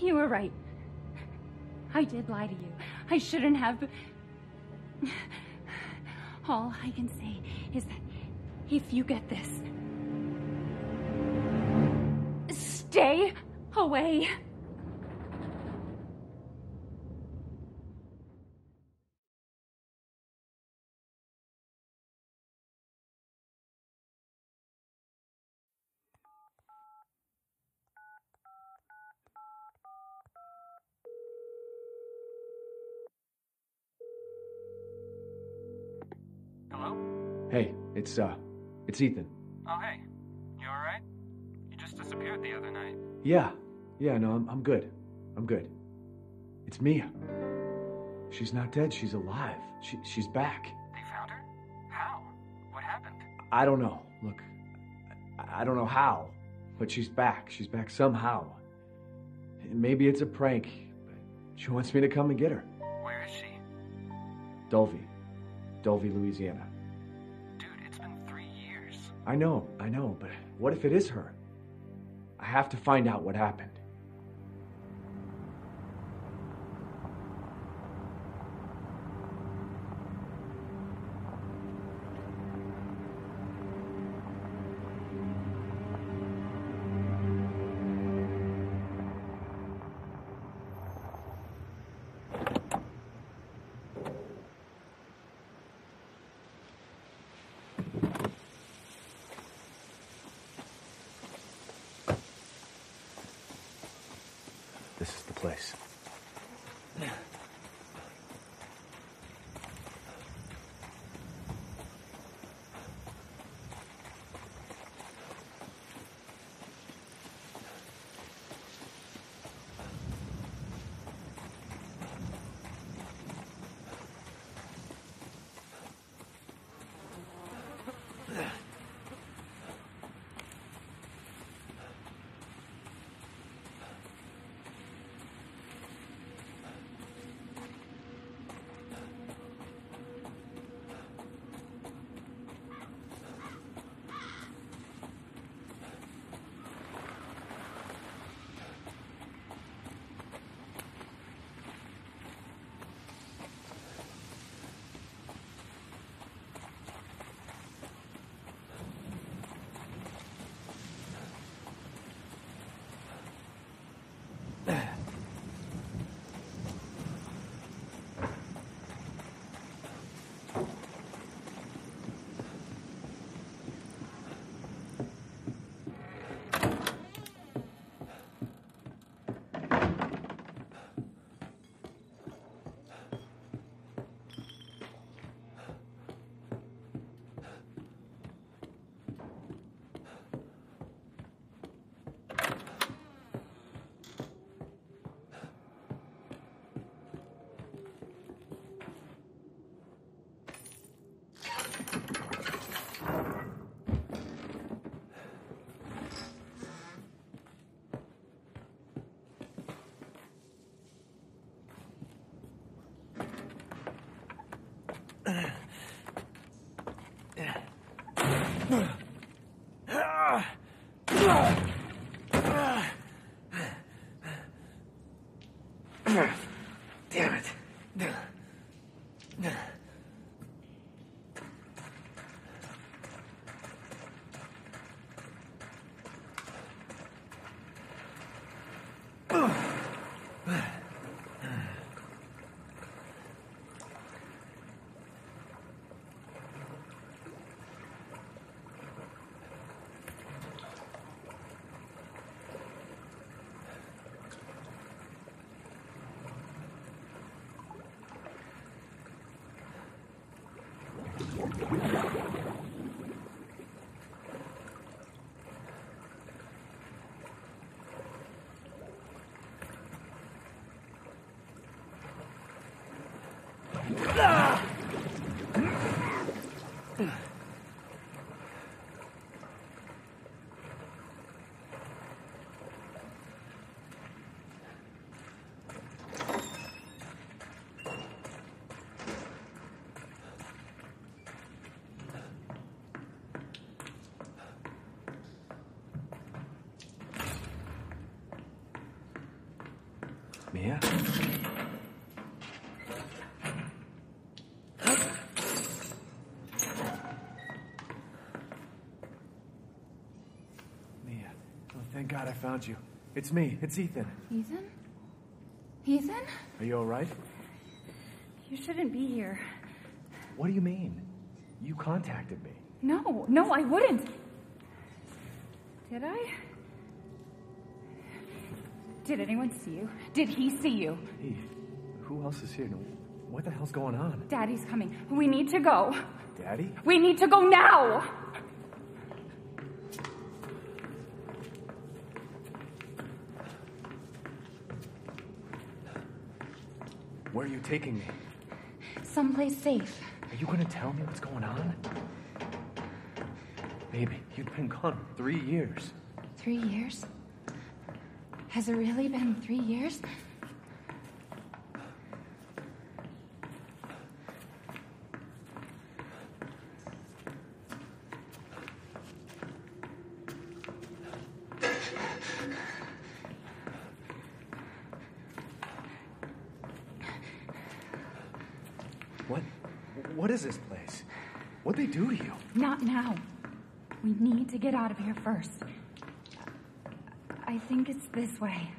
You were right. I did lie to you. I shouldn't have. All I can say is that if you get this, stay away. Hey, it's Ethan. Oh, hey. You alright? You just disappeared the other night. Yeah, no, I'm good. It's Mia. She's not dead, she's alive. She's back. They found her? How? What happened? I don't know. Look, I don't know how, but she's back. She's back somehow. And maybe it's a prank, but she wants me to come and get her. Where is she? Dolphy, Louisiana. I know, but what if it is her? I have to find out what happened. Mia? Mia, oh, thank God I found you. It's me. It's Ethan. Ethan? Ethan? Are you all right? You shouldn't be here. What do you mean? You contacted me. No, no, I wouldn't. Did I? Did anyone see you? Did he see you? Hey, who else is here? What the hell's going on? Daddy's coming. We need to go. Daddy? We need to go now! Where are you taking me? Someplace safe. Are you gonna tell me what's going on? Baby, you've been gone 3 years. 3 years? Has it really been 3 years? What is this place? What'd they do to you? Not now. We need to get out of here first. I think it's this way.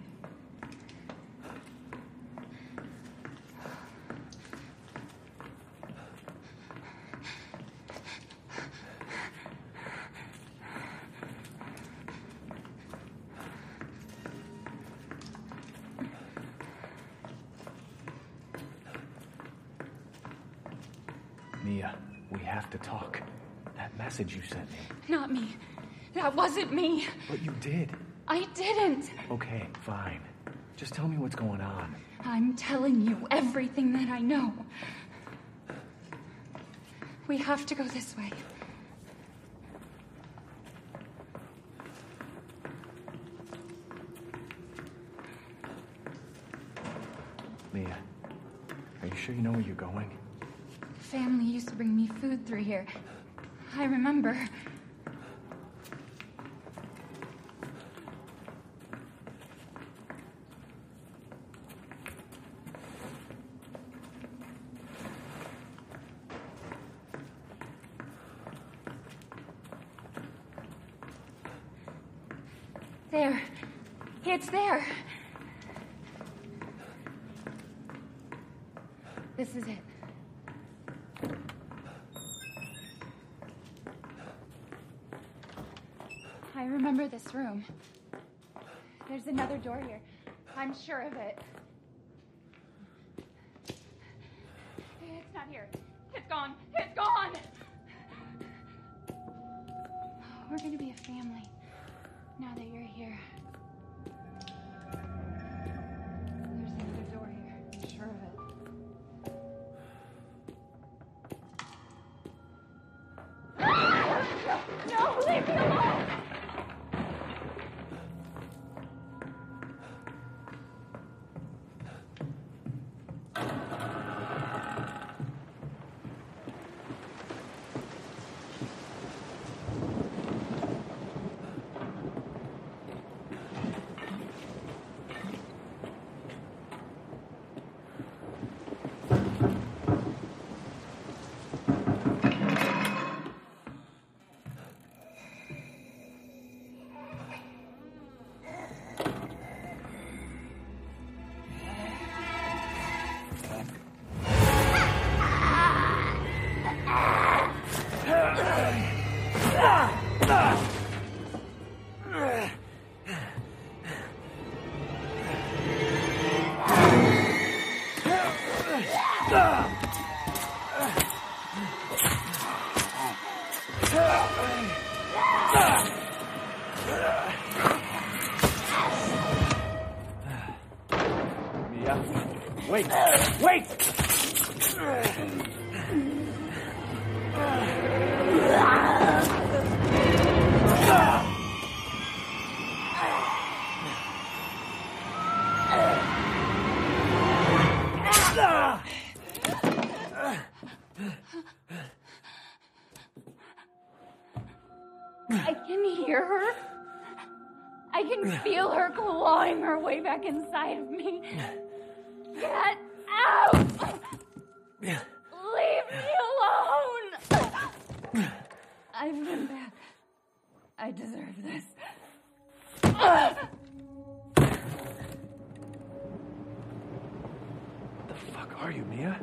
Mia, we have to talk. That message you sent me. Not me. That wasn't me. But you did. I didn't! Okay, fine. Just tell me what's going on. I'm telling you everything that I know. We have to go this way. Mia, are you sure you know where you're going? Family used to bring me food through here. I remember. There. It's there. This is it. I remember this room. There's another door here. I'm sure of it. It's not here. It's gone. It's gone! We're gonna be a family. Now that you're here. There's another door here. I'm sure of it. No! No! Leave me alone! Wait! Wait! I can hear her. I can feel her clawing her way back inside of me. Get out! Leave me alone! I've been bad. I deserve this. What the fuck are you, Mia?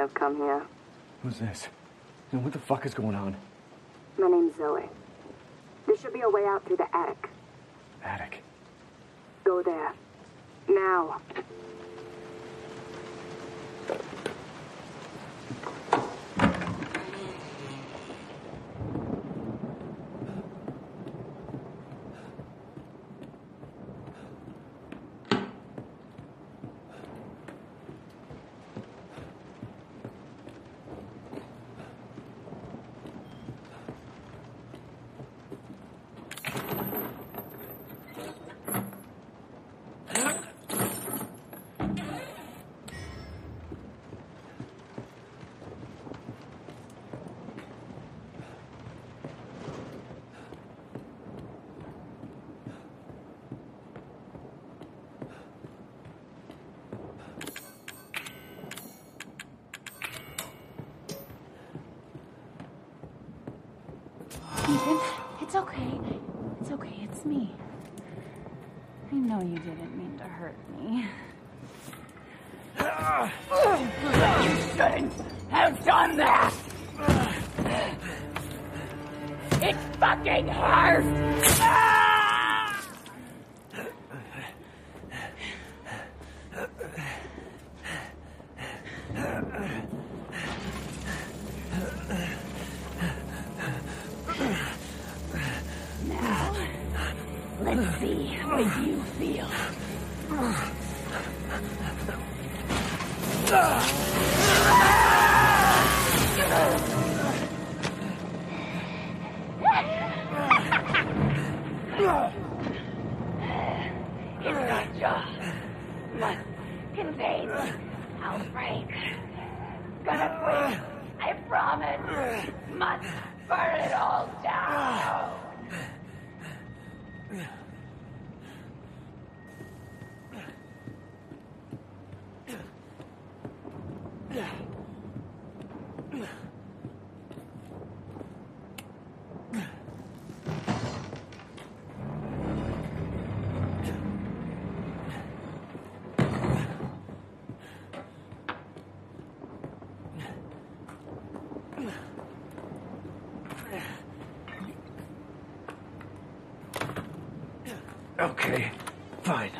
I've come here. Who's this? And what the fuck is going on? My name's Zoe. There should be a way out through the attic. Attic? Go there. Now. Ethan, it's okay. It's okay, it's me. I know you didn't mean to hurt me. You shouldn't have done that! It fucking hurts! Okay, fine.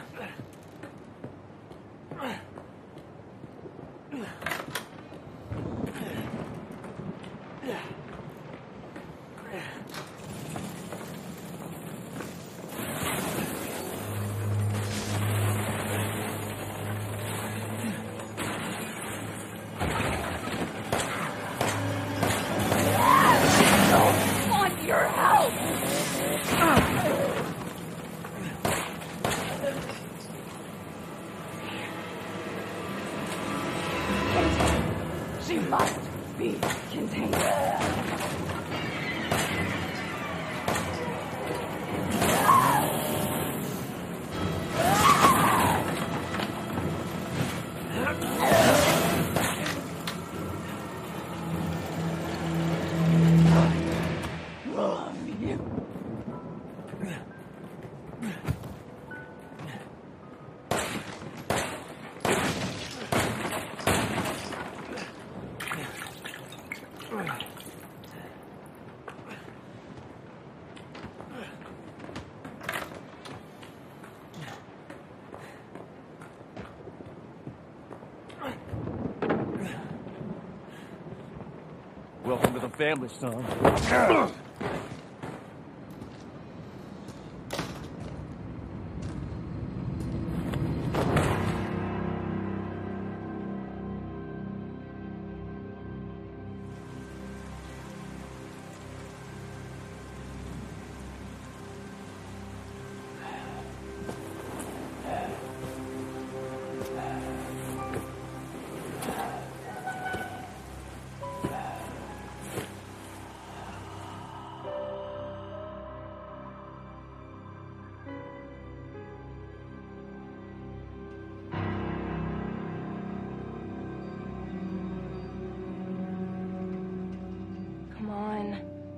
Welcome to the family, son.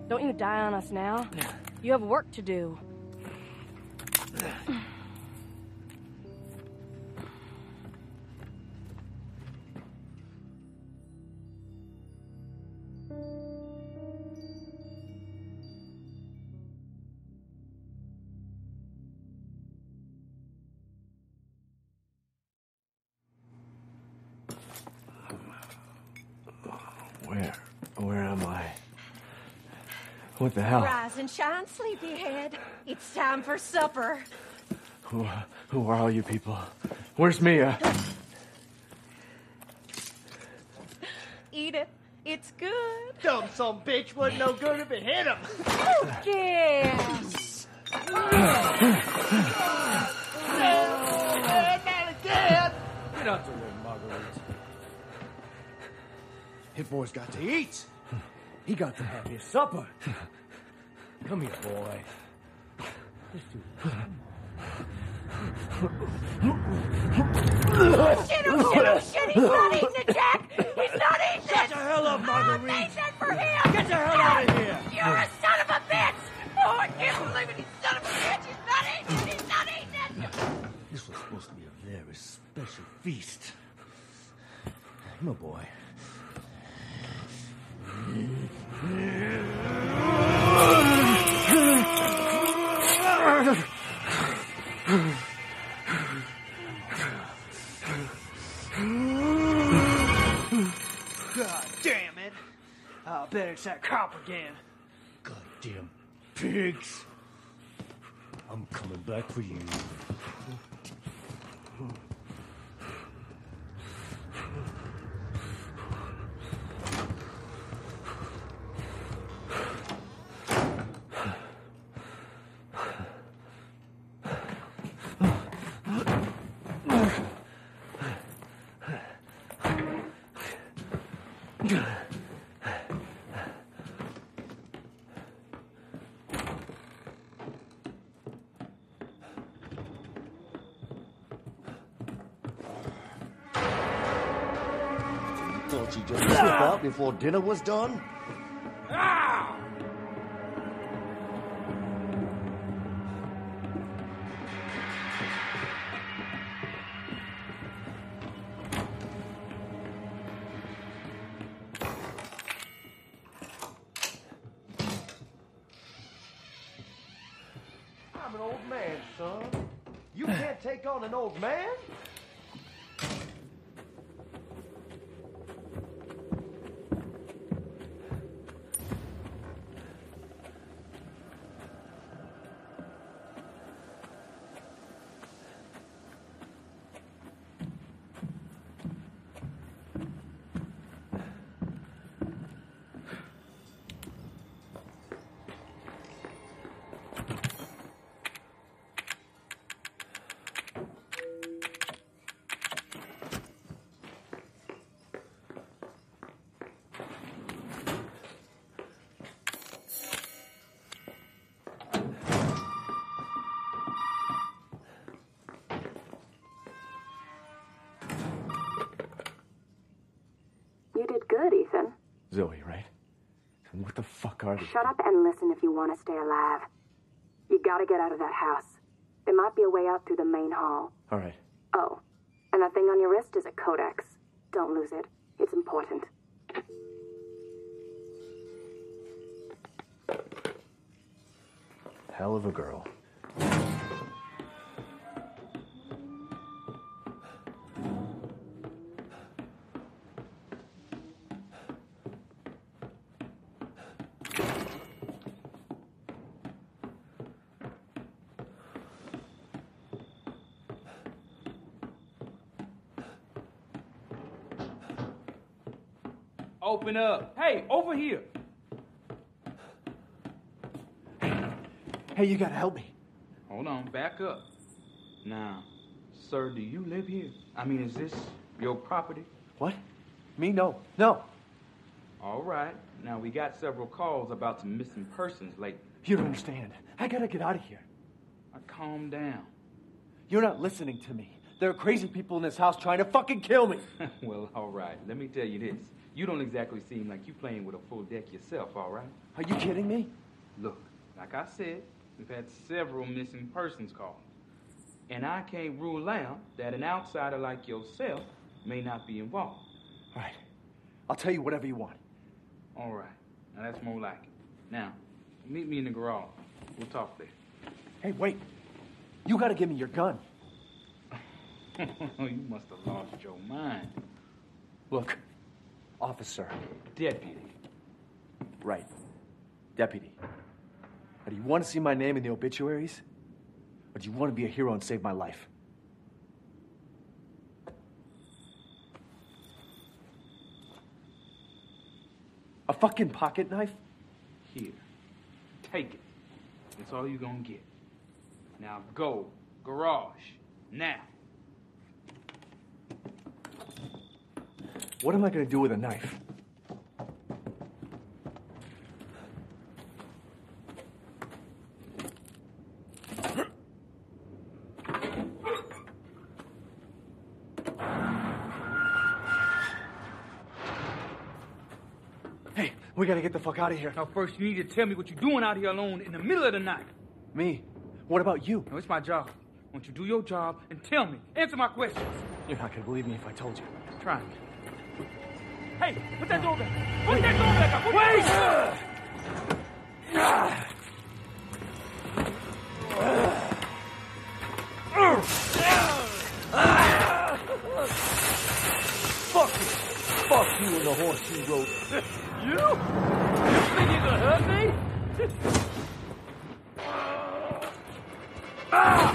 Don't you die on us now. You have work to do. Where am I? What the hell? Rise and shine, sleepyhead. It's time for supper. Who are all you people? Where's Mia? Eat it. It's good. Dumb son bitch wasn't no good if it hit him. Lucas! Not again! Get out the way, Marguerite. Hit boy's got to eat. He got to have his supper. Come here, boy. Just do this. Shit, he's not eating it, Jack! He's not eating it! Shut the hell up, Marguerite! I made that for him! Get the hell out of here! You're a son of a bitch! Oh, I can't believe it! He's a son of a bitch! He's not eating it! He's not eating it! This was supposed to be a very special feast. My boy. God damn it! I'll bet it's that cop again. Goddamn pigs! I'm coming back for you. She just slipped out before dinner was done? Ah! I'm an old man, son. You can't take on an old man? Good, Ethan. Zoe, right? What the fuck are you? Shut up and listen if you want to stay alive. You gotta get out of that house. There might be a way out through the main hall. All right. Oh, and that thing on your wrist is a codex. Don't lose it. It's important. Hell of a girl. Open up. Hey, over here. Hey, you gotta help me. Hold on, back up. Now, sir, do you live here? I mean, is this your property? What? Me? No. No. All right. Now, we got several calls about some missing persons lately. You don't understand. I gotta get out of here. Now, calm down. You're not listening to me. There are crazy people in this house trying to fucking kill me. Well, all right. Let me tell you this. You don't exactly seem like you playing with a full deck yourself, all right? Are you kidding me? Look, like I said, we've had several missing persons calls. And I can't rule out that an outsider like yourself may not be involved. All right. I'll tell you whatever you want. All right. Now, that's more like it. Now, meet me in the garage. We'll talk there. Hey, wait. You gotta give me your gun. You must have lost your mind. Look, officer. Deputy. Right. Deputy. Now, do you want to see my name in the obituaries? Or do you want to be a hero and save my life? A fucking pocket knife? Here. Take it. That's all you're gonna get. Now go. Garage. Now. What am I going to do with a knife? Hey, we got to get the fuck out of here. Now, first, you need to tell me what you're doing out here alone in the middle of the night. Me? What about you? No, it's my job. Won't you do your job and tell me? Answer my questions. You're not going to believe me if I told you. Try me. Hey, put that door back. Put that door back. Fuck you. Fuck you and the horse you rode. You? You think you gonna hurt me? Ah!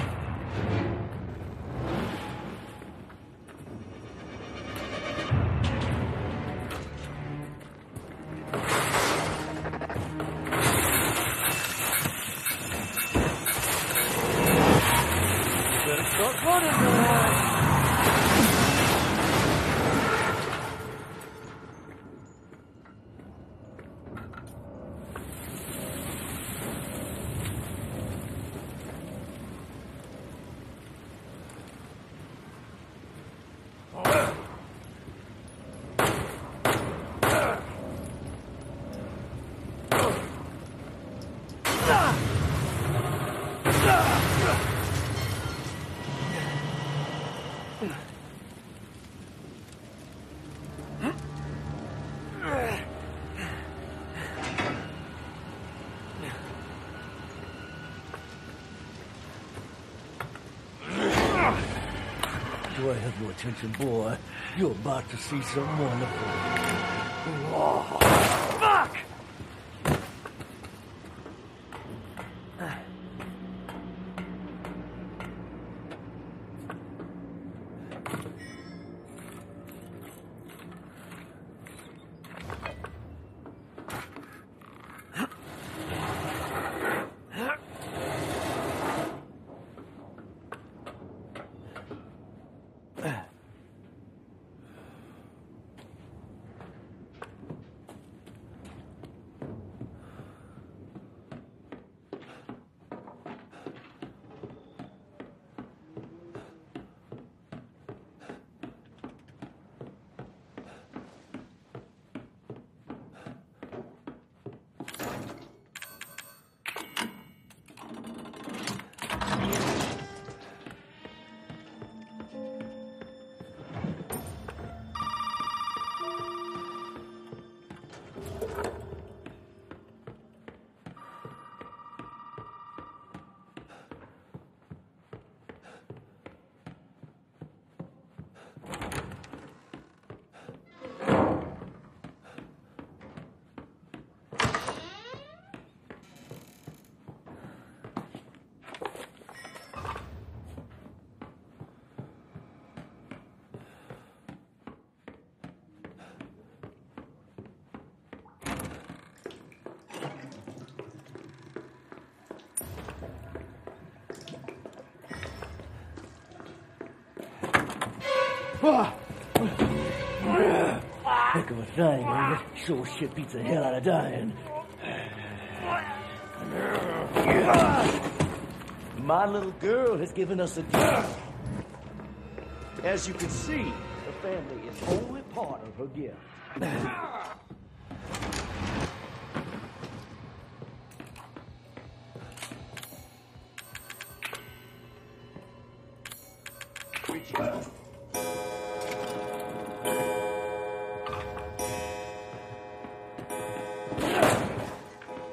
I have your attention, boy. You're about to see something wonderful. Oh, fuck! Heck of a thing, ain't it? Sure shit beats the hell out of dying. My little girl has given us a gift. As you can see, the family is only part of her gift.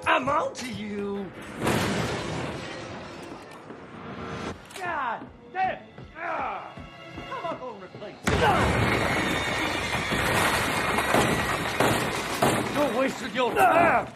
I'm on to you! God damn! How am I gonna replace you? Don't waste your time!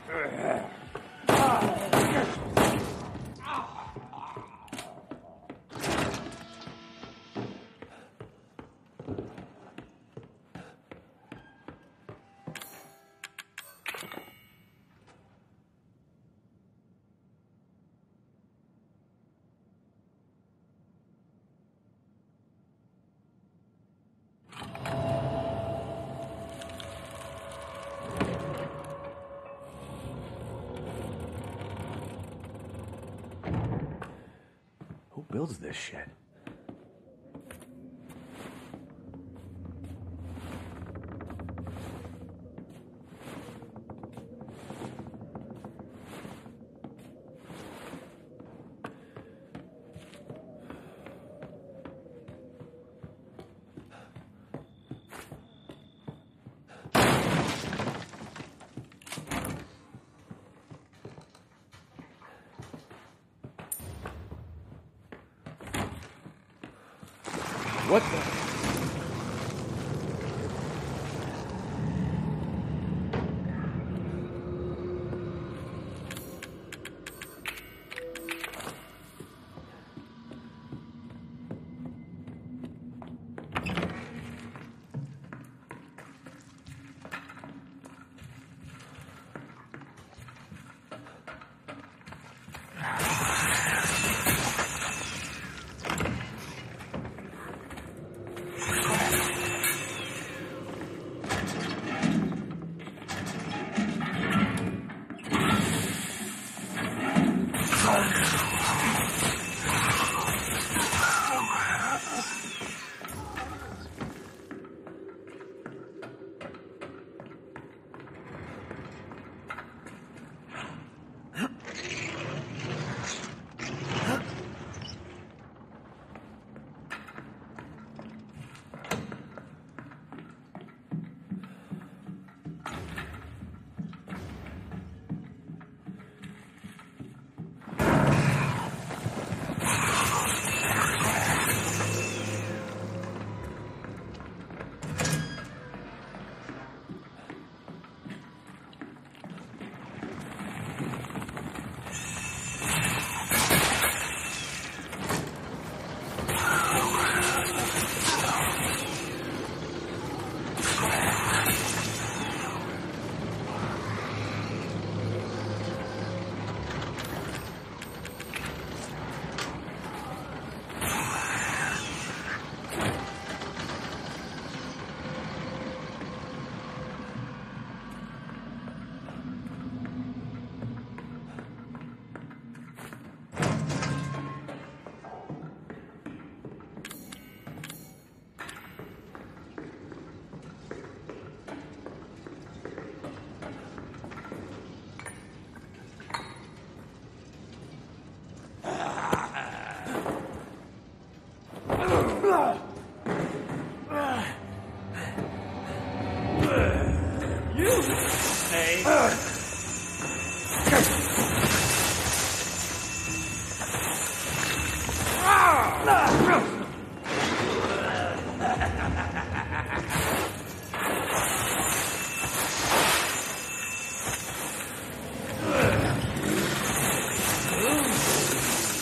Builds this shit. What the?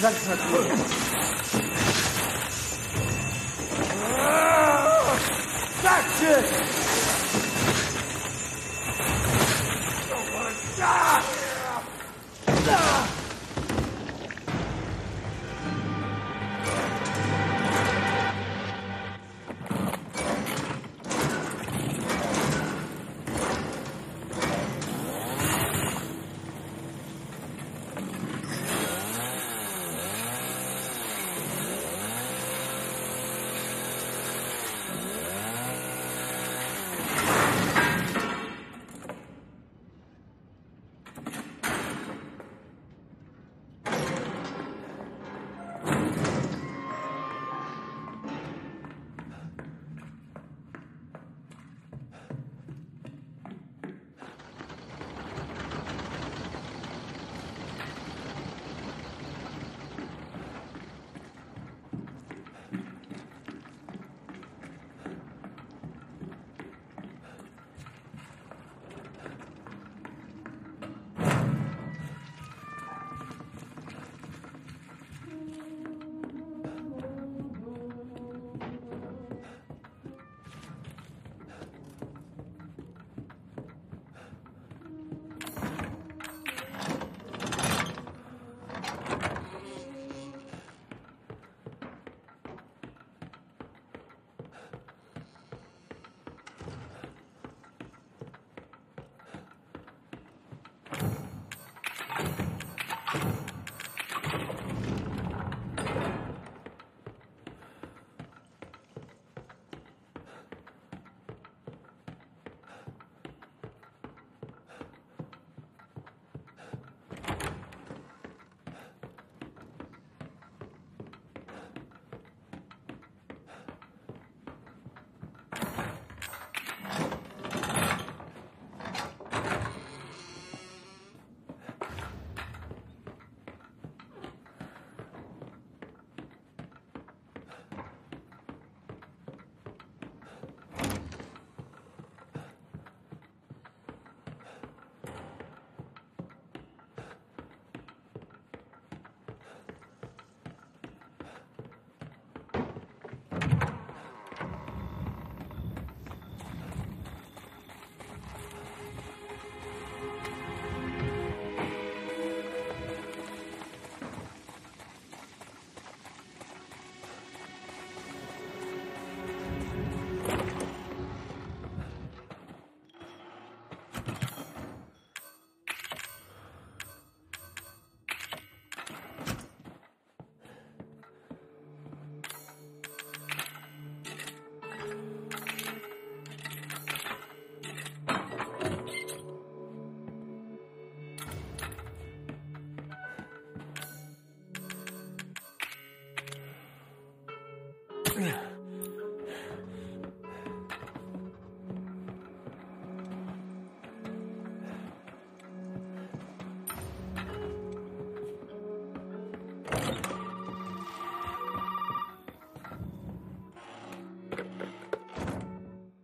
That's not good.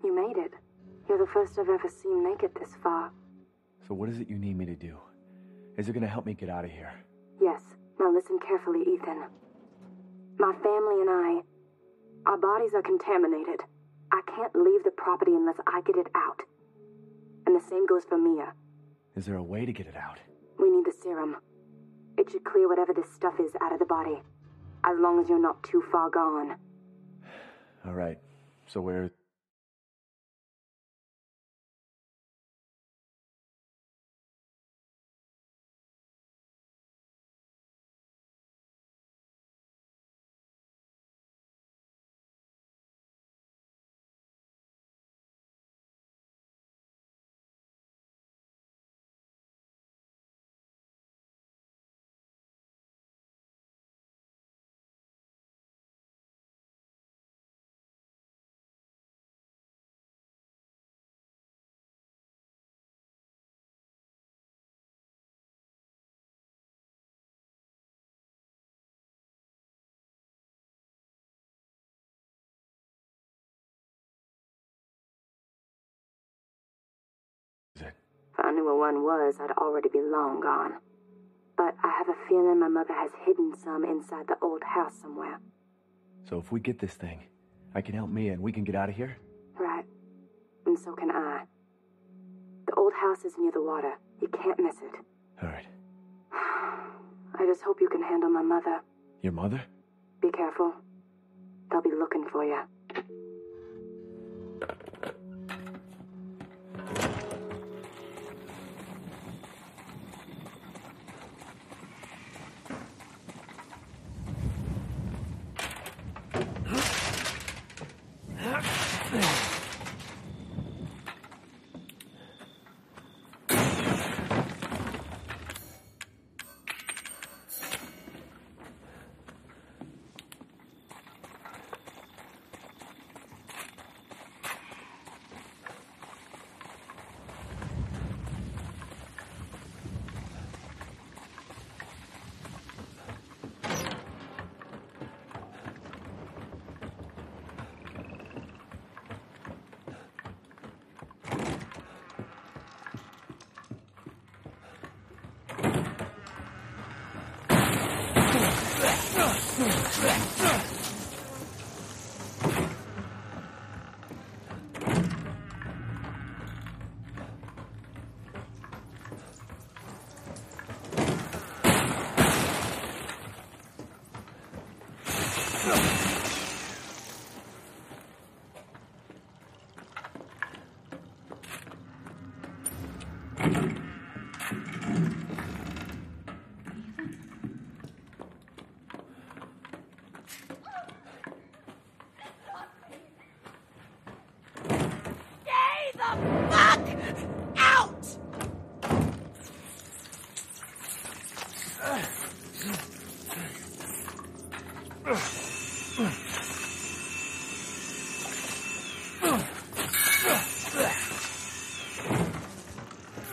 You made it. You're the first I've ever seen make it this far. So what is it you need me to do? Is it going to help me get out of here? Yes. Now listen carefully, Ethan. My family and I, our bodies are contaminated. I can't leave the property unless I get it out. And the same goes for Mia. Is there a way to get it out? We need the serum. It should clear whatever this stuff is out of the body, as long as you're not too far gone. All right. So where... If I knew where one was, I'd already be long gone. But I have a feeling my mother has hidden some inside the old house somewhere. So if we get this thing, I can help Mia and we can get out of here? Right. And so can I. The old house is near the water. You can't miss it. All right. I just hope you can handle my mother. Your mother? Be careful. They'll be looking for you.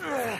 Ugh.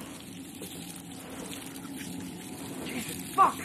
Jesus, fuck!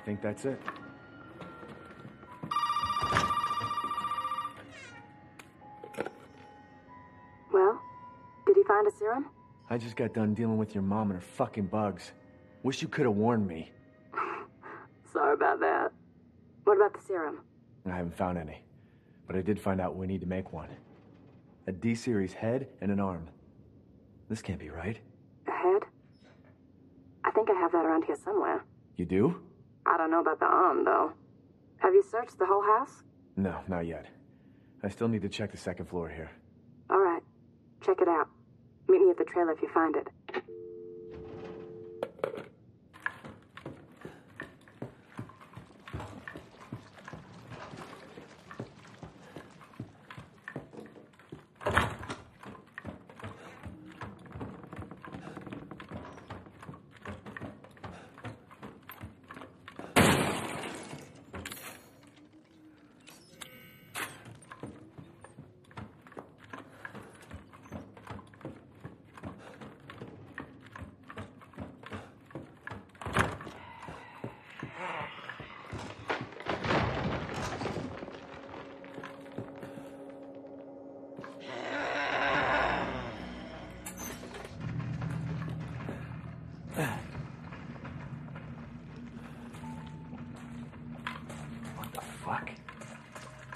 I think that's it. Well, did he find a serum? I just got done dealing with your mom and her fucking bugs. Wish you could have warned me. Sorry about that. What about the serum? I haven't found any, but I did find out we need to make one. A D-series head and an arm. This can't be right. A head? I think I have that around here somewhere. You do? I don't know about the arm, though. Have you searched the whole house? No, not yet. I still need to check the second floor here. All right. Check it out. Meet me at the trailer if you find it.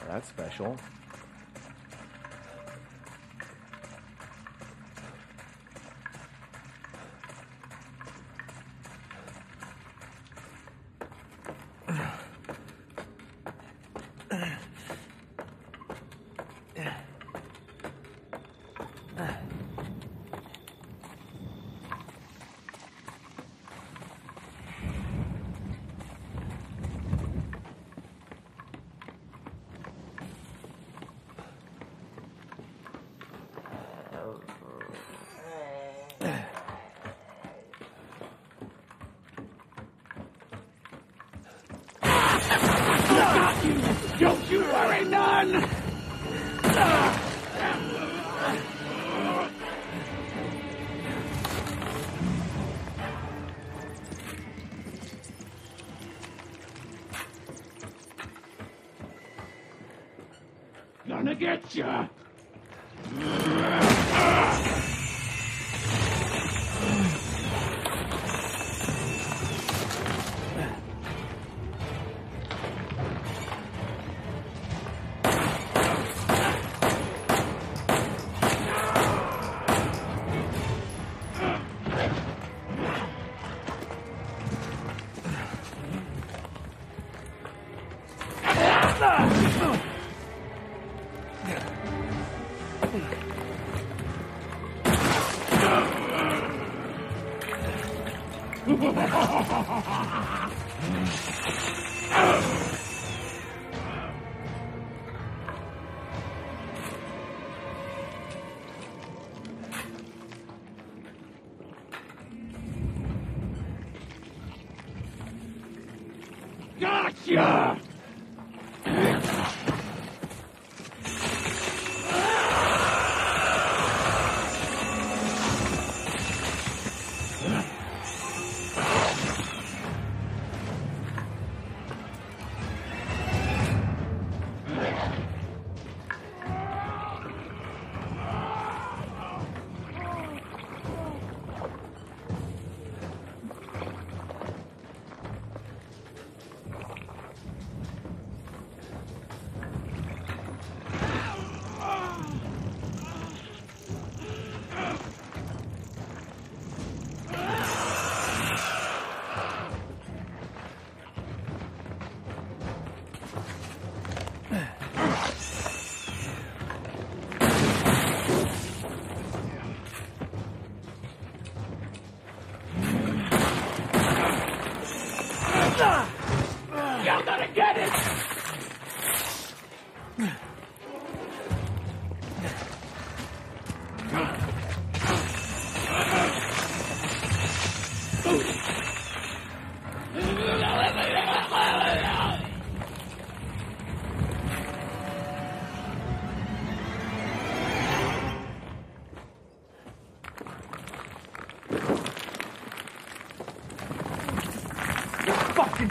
That's special. on! Gonna get ya! Gotcha!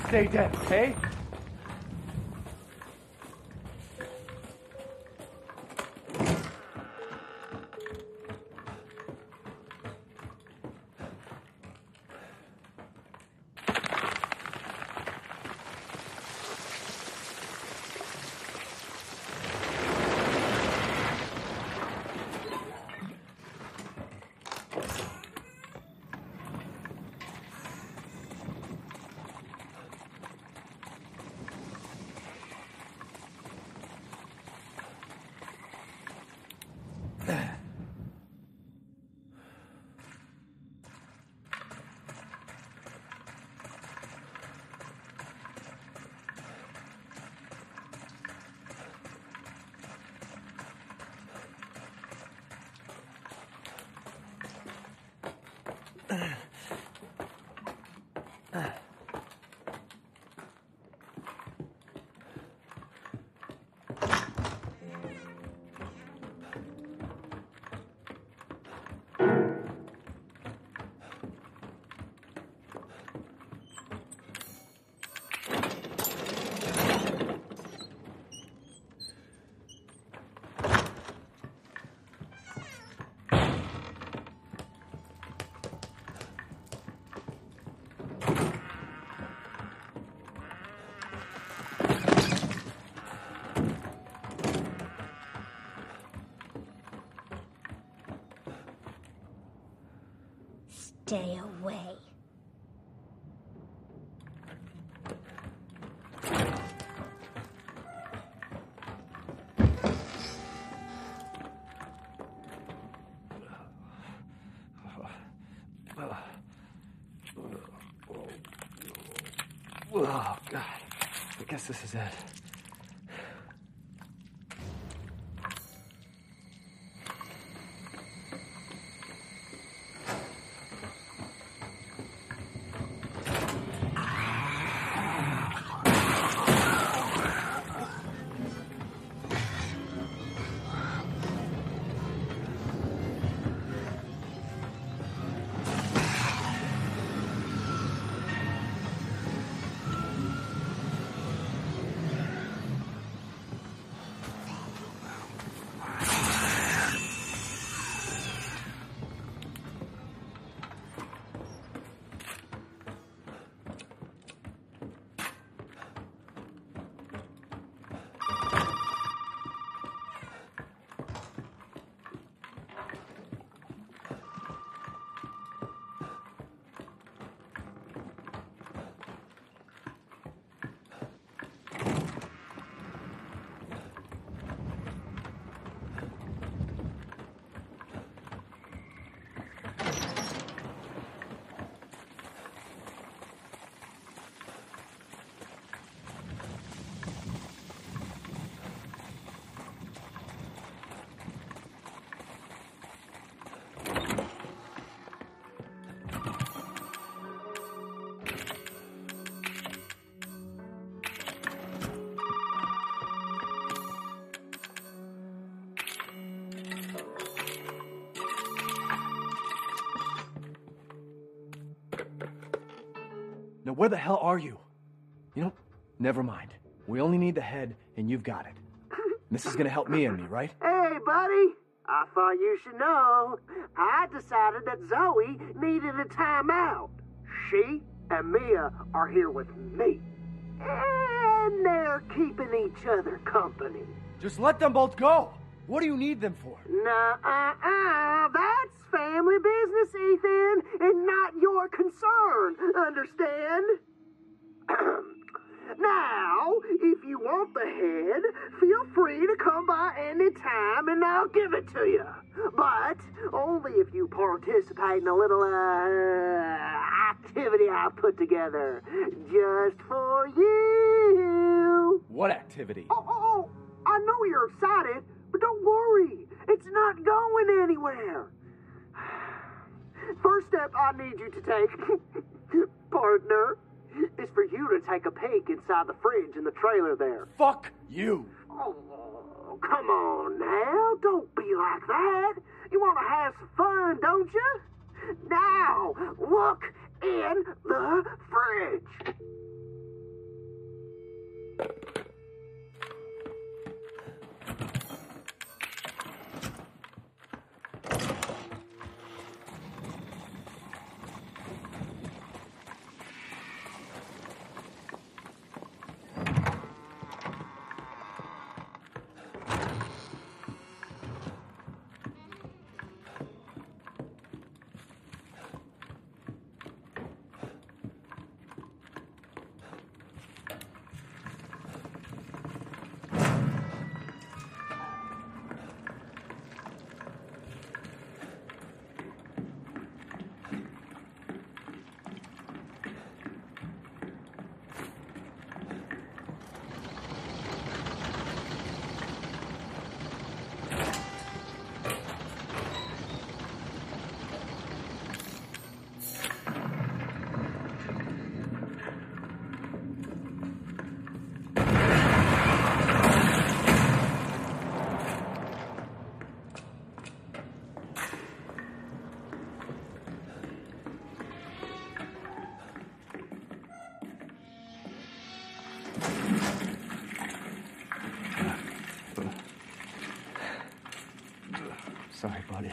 Stay dead, okay? Stay away. Oh, God. I guess this is it. Now, where the hell are you? You know, never mind. We only need the head, and you've got it. This is gonna help Mia and me, right? Hey, buddy. I thought you should know. I decided that Zoe needed a timeout. She and Mia are here with me. And they're keeping each other company. Just let them both go. What do you need them for? Nuh-uh-uh. That's family business, Ethan, and not your concern. Understand? Now, if you want the head, feel free to come by any time and I'll give it to you. But only if you participate in a little activity I put together just for you. What activity? Oh, I know you're excited, but don't worry. It's not going anywhere. First step I need you to take, partner, is for you to take a peek inside the fridge in the trailer there. Fuck you! Oh, come on now. Don't be like that. You want to have some fun, don't you? Now, look in the fridge. Sorry, buddy.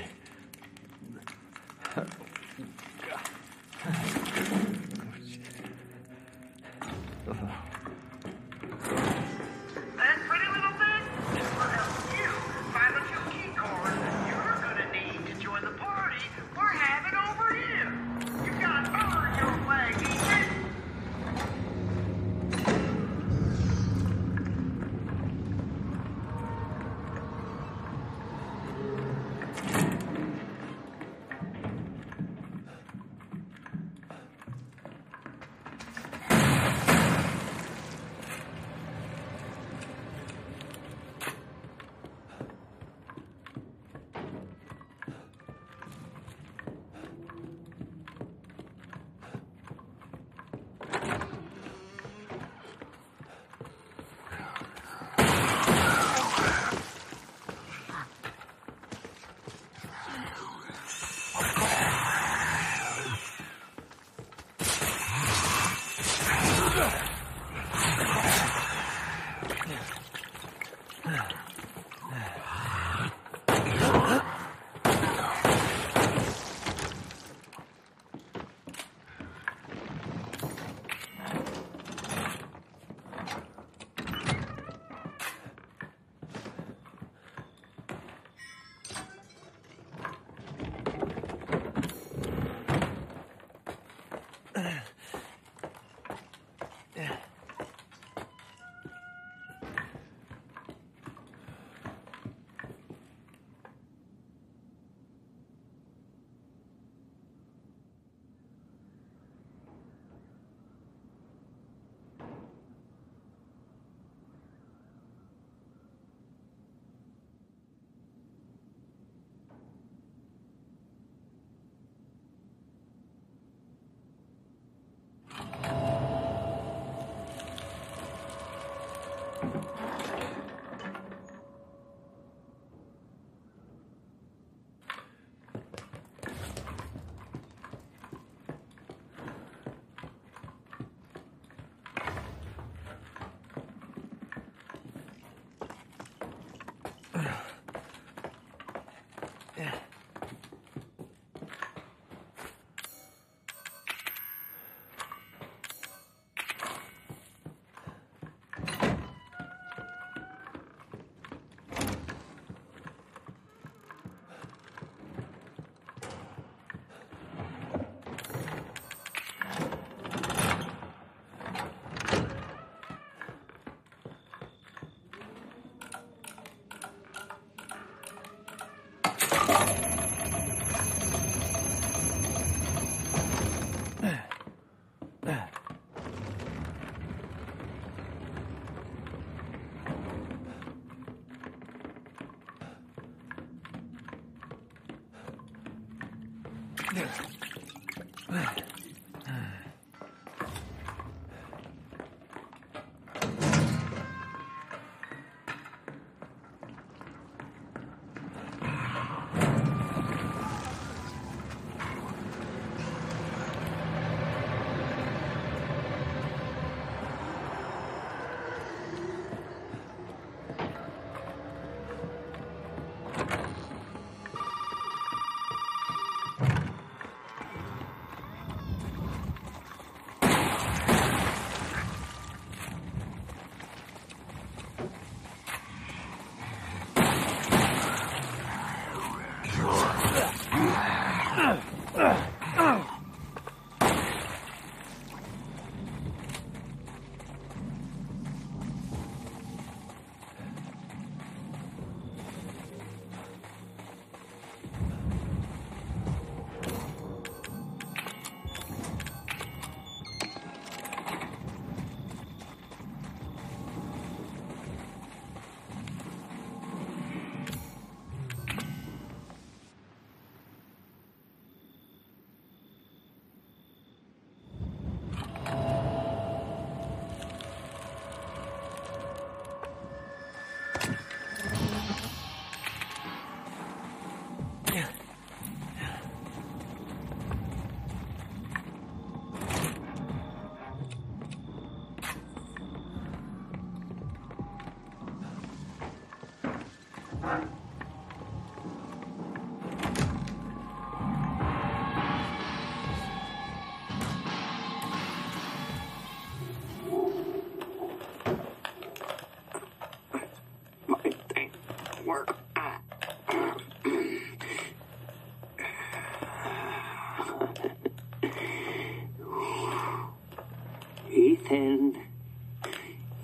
Ethan.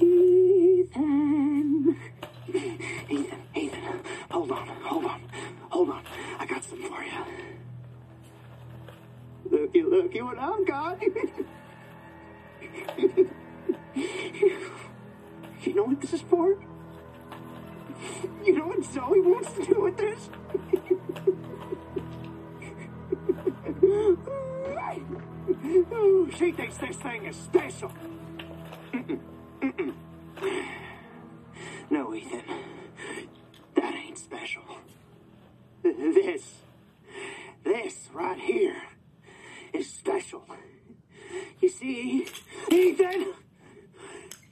Ethan. Ethan, Ethan. Hold on, hold on, hold on. I got something for you. Looky, looky what I've got. You know what this is for? You know what Zoe wants to do with this? Ooh, she thinks this thing is special. Mm-mm, mm-mm. No, Ethan. That ain't special. This right here is special. You see, Ethan,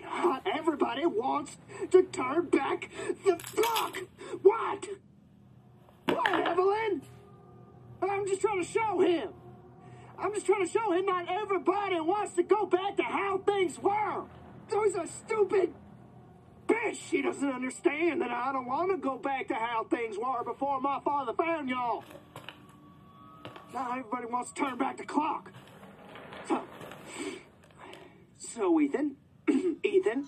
not everybody wants to turn back the clock. What? What, Evelyn? I'm just trying to show him. Not everybody wants to go back to how things were. Zoe's a stupid bitch. She doesn't understand that I don't want to go back to how things were before my father found y'all. Not everybody wants to turn back the clock. So Ethan, Ethan,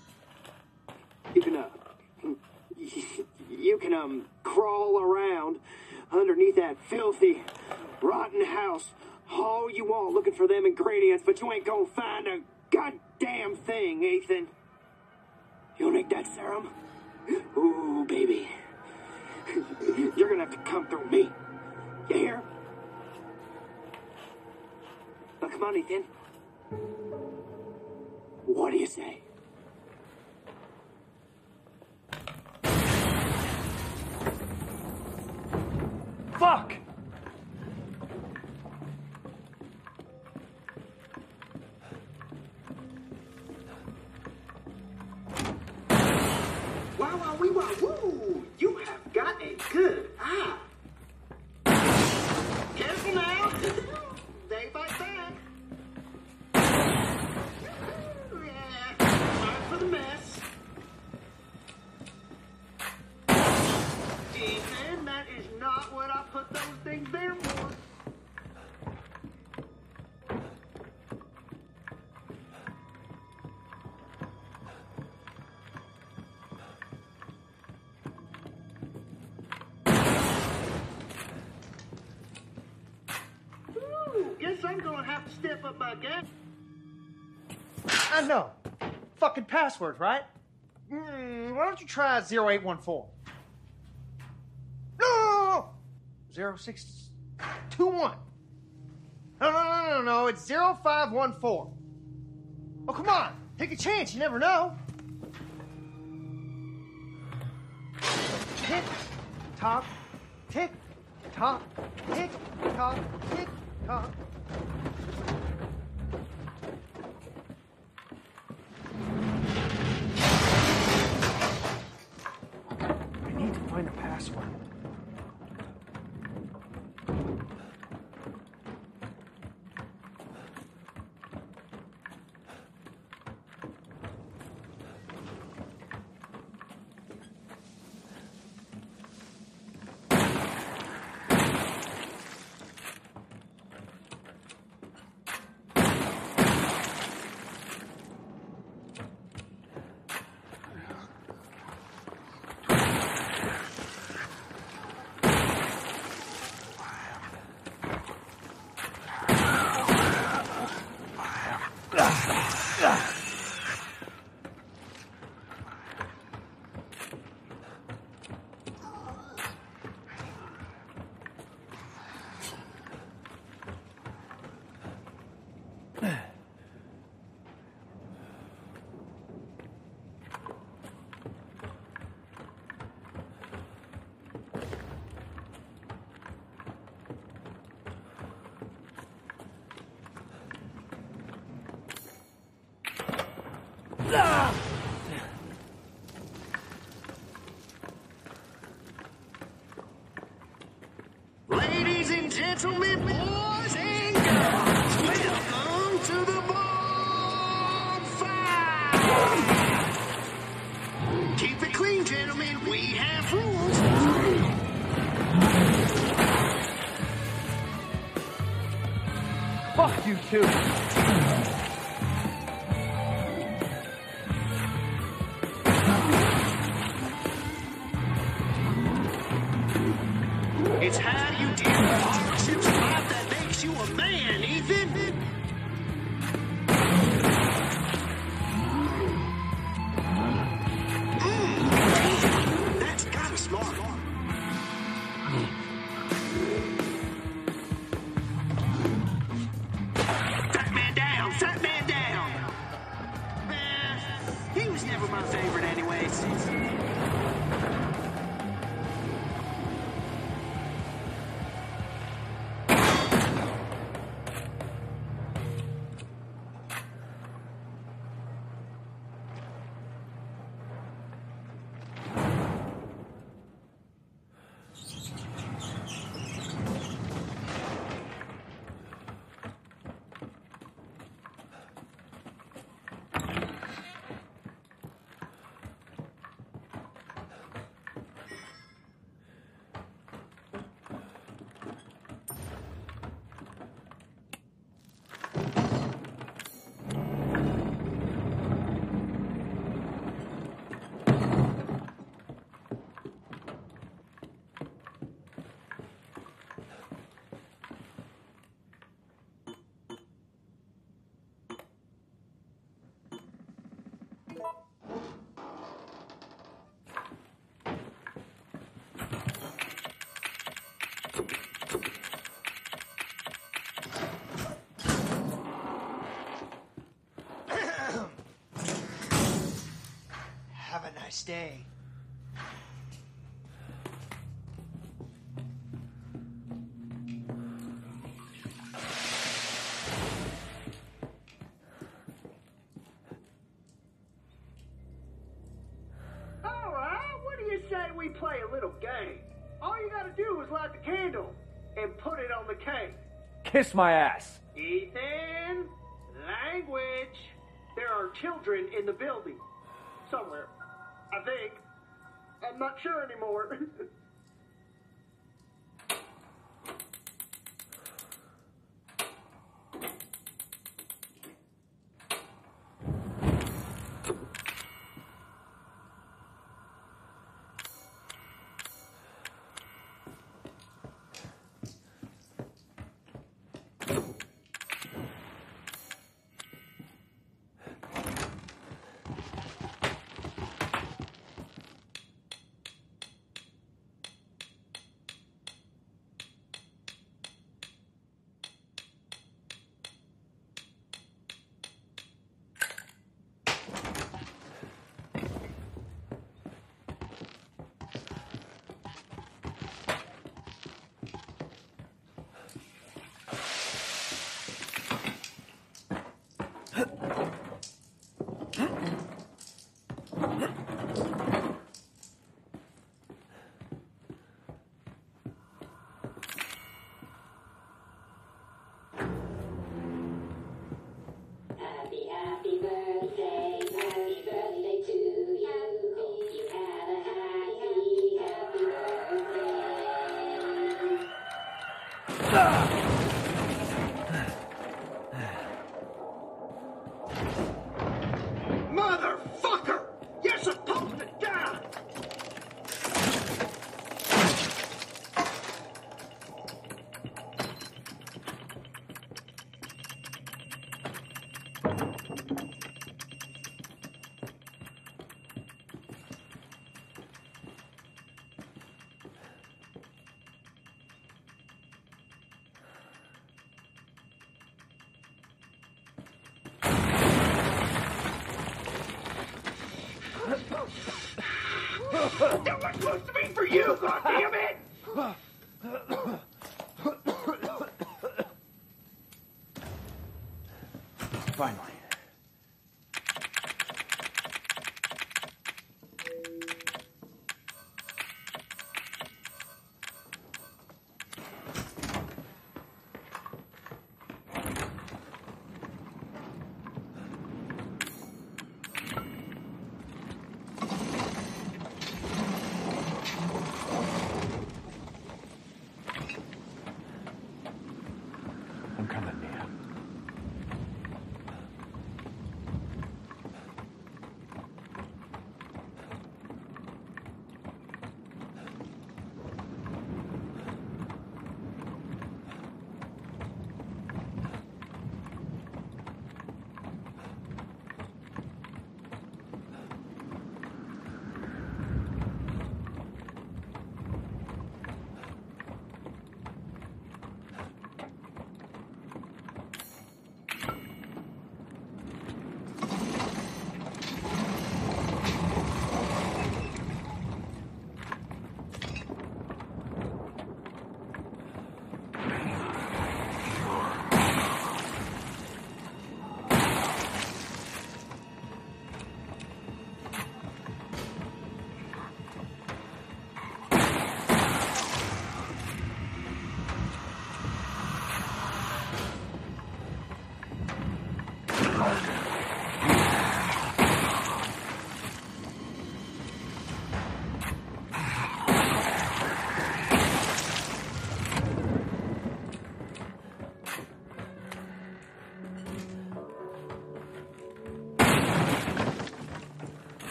you can crawl around underneath that filthy, rotten house all you want looking for them ingredients, but you ain't gonna find a goddamn thing, Ethan. You'll need that serum? Ooh, baby. You're gonna have to come through me. You hear? Now, come on, Ethan. What do you say? Fuck! Woo! You have got a good eye. Careful now. They fight back. Yeah. Sorry for the mess. Ethan, that is not what I put those things there for. I know. Fucking passwords, right? Why don't you try 0814? No! 062-1. No, it's 0514. Oh, come on. Take a chance. You never know. Tick, tock, tick, tock, tick, tock, tick, tock. I need to find a password. Gentlemen, boys and girls, welcome to the bonfire! Keep it clean, gentlemen, we have rules! Fuck you two! Stay. All right, what do you say we play a little game? All you gotta do is light the candle and put it on the cake. Kiss my ass. Ethan, language. There are children in the building somewhere. I think. I'm not sure anymore. supposed to be for you, goddammit! Finally.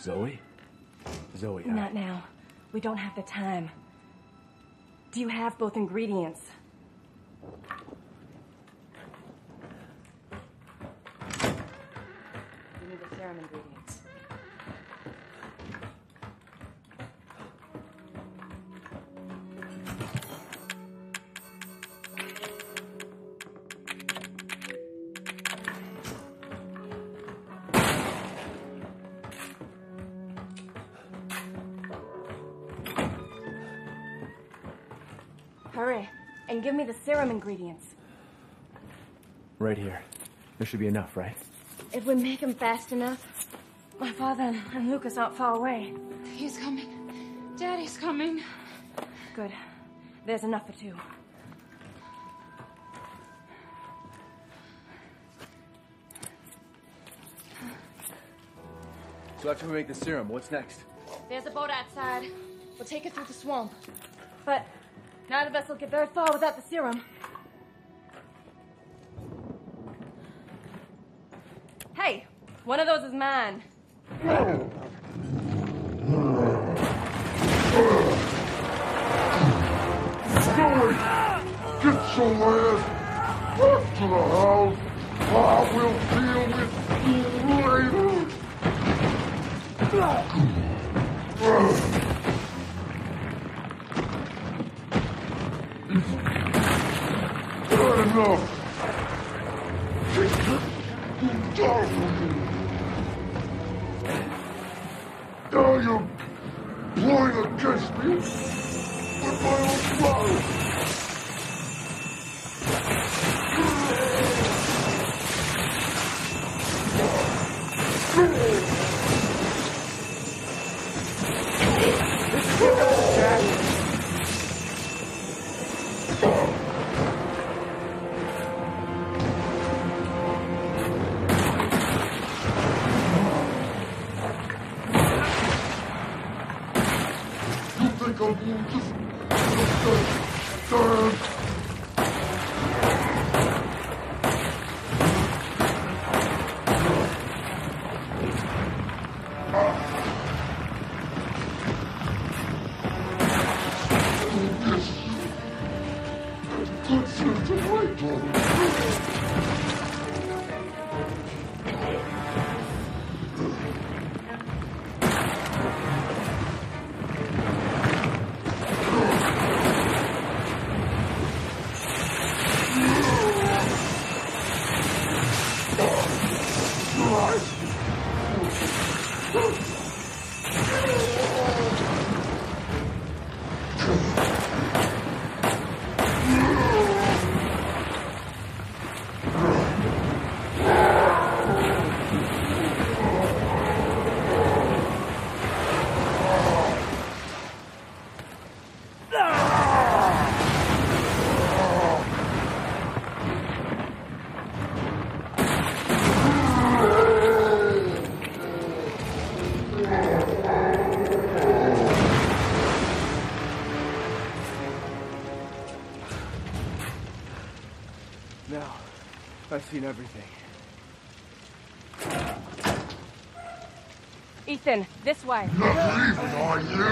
Zoe? Zoe, Not now. We don't have the time. Do you have both ingredients? You need the serum ingredients. Hurry, and give me the serum ingredients. Right here. There should be enough, right? If we make them fast enough, my father and Lucas aren't far away. He's coming. Daddy's coming. Good. There's enough for two. So after we make the serum, what's next? There's a boat outside. We'll take it through the swamp. But neither of us will get very far without the serum. Hey, one of those is mine. Zoe, get your ass back to the house. I will deal with you later. Now you're blowing against me with my own body. Now, I've seen everything. Ethan, this way. You're leaving, are you?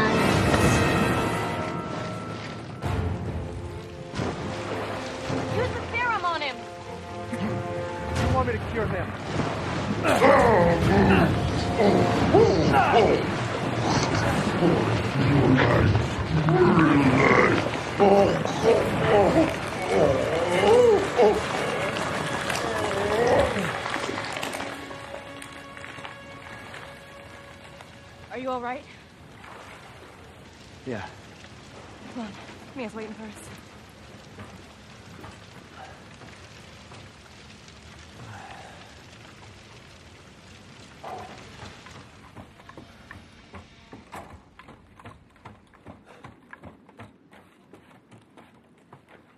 Use the serum on him. You want me to cure him? Are you all right? Yeah. Come on. Mia's waiting for us.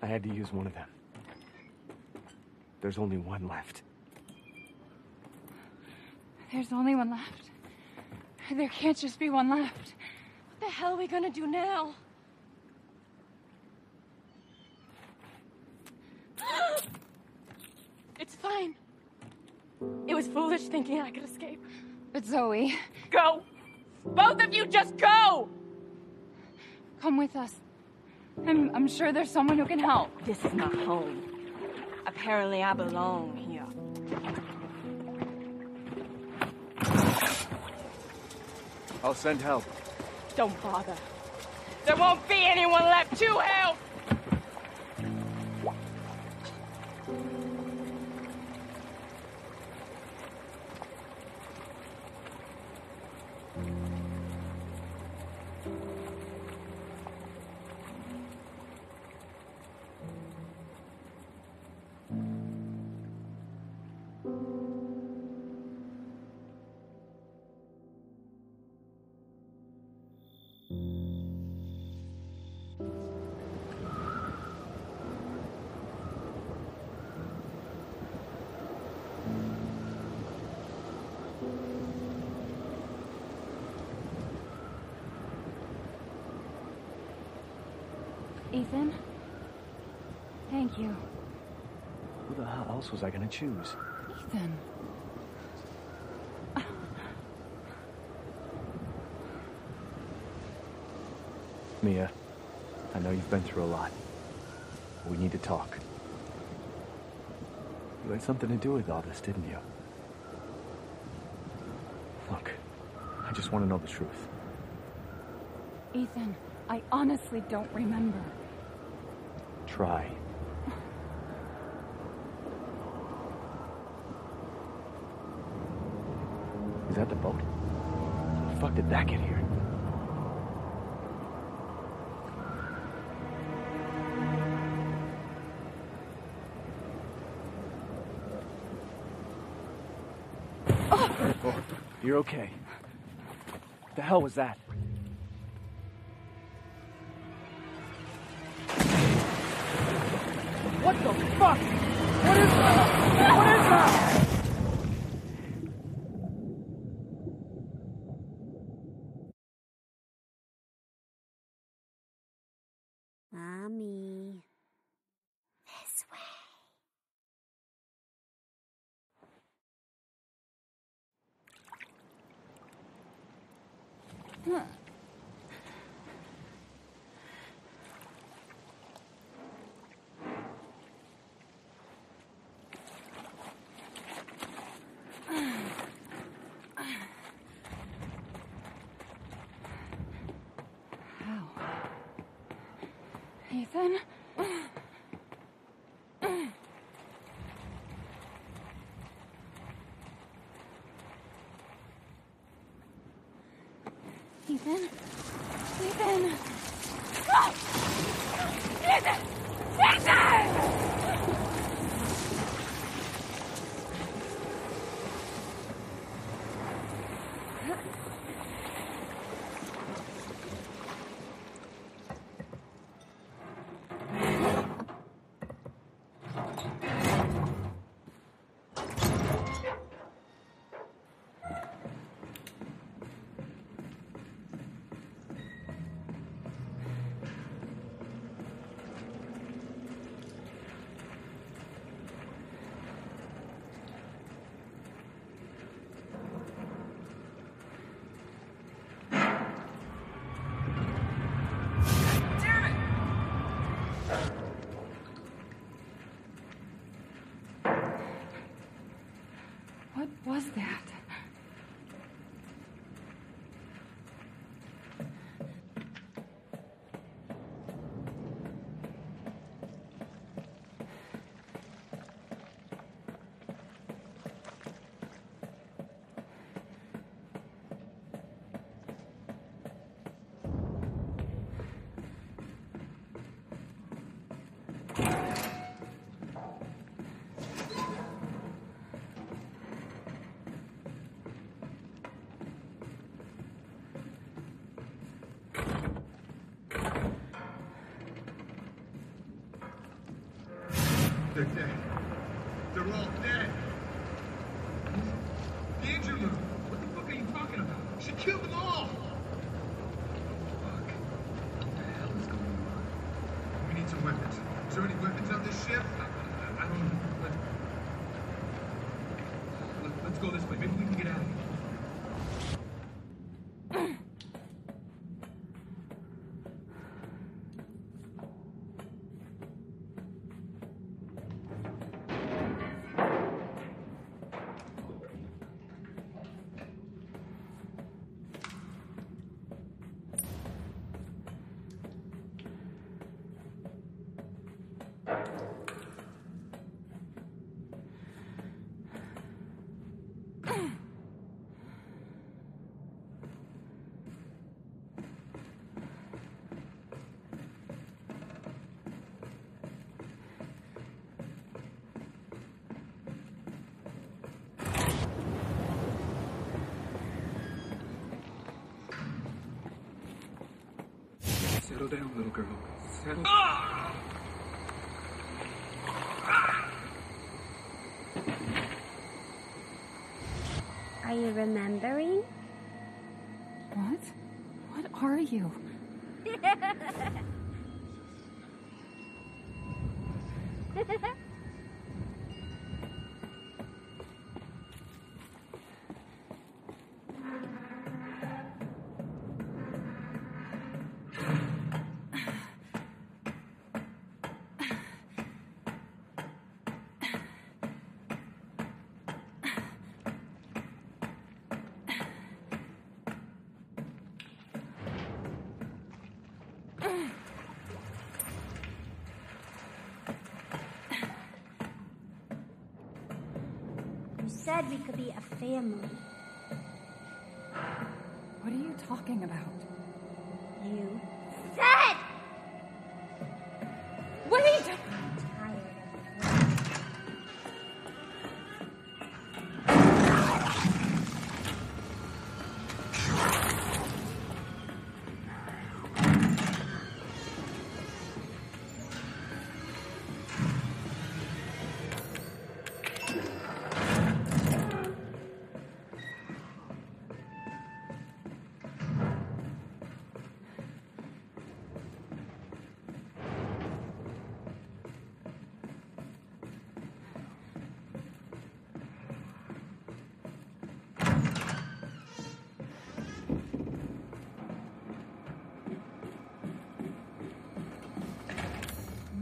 I had to use one of them. There's only one left. There's only one left? There can't just be one left. What the hell are we gonna do now? It's fine. It was foolish thinking I could escape. But Zoe... Go! Both of you, just go! Come with us. I'm sure there's someone who can help. This is my home. Apparently I belong here. I'll send help. Don't bother. There won't be anyone left to help! Ethan? Thank you. Who the hell else was I gonna choose? Ethan. Mia, I know you've been through a lot. We need to talk. You had something to do with all this, didn't you? Look, I just want to know the truth. Ethan, I honestly don't remember. Try. Is that the boat? How the fuck did that get here? Oh, you're okay. What the hell was that? What the fuck? What is that? What is that? Mommy. This way. Huh. Ethan? Ethan? Ethan! Oh! Ethan! Ethan! was that? They're all dead. Danger room. What the fuck are you talking about? She killed them all. Fuck. What the hell is going on? We need some weapons. Is there any weapons on this ship? I don't know. Let's go this way. Maybe we can get out of here. Settle down, little girl. Settle down. Are you remembering? What? What are you? You said we could be a family. What are you talking about? You said! What are you talking about?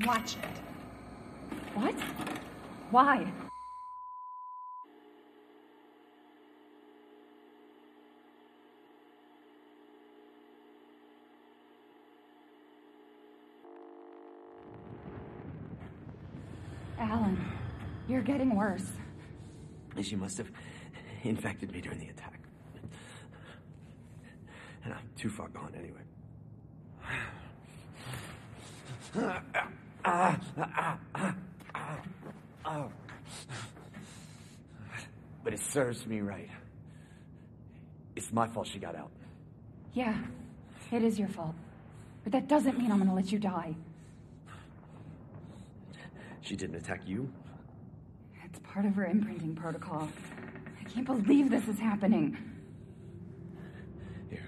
Watch it. What? Why? Alan, you're getting worse. She must have infected me during the attack. And I'm too far gone anyway. But it serves me right. It's my fault she got out. Yeah, it is your fault. But that doesn't mean I'm gonna let you die. She didn't attack you? It's part of her imprinting protocol. I can't believe this is happening. Here,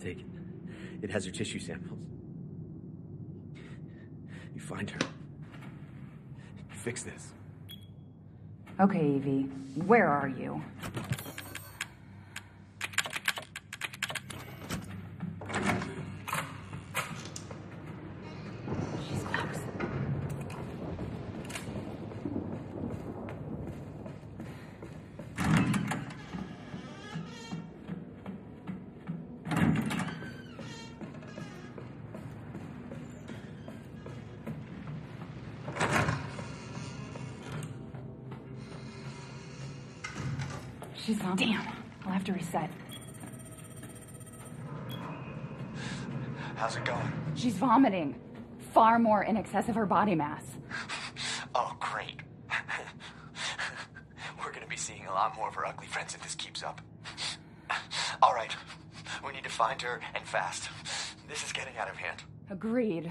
take it. It has her tissue samples. You find her. You fix this. Okay, Evie. Where are you? She's close. She's on. Damn. I'll have to reset. How's it going? She's vomiting. Far more in excess of her body mass. Oh, great. We're gonna be seeing a lot more of her ugly friends if this keeps up. All right. We need to find her, and fast. This is getting out of hand. Agreed.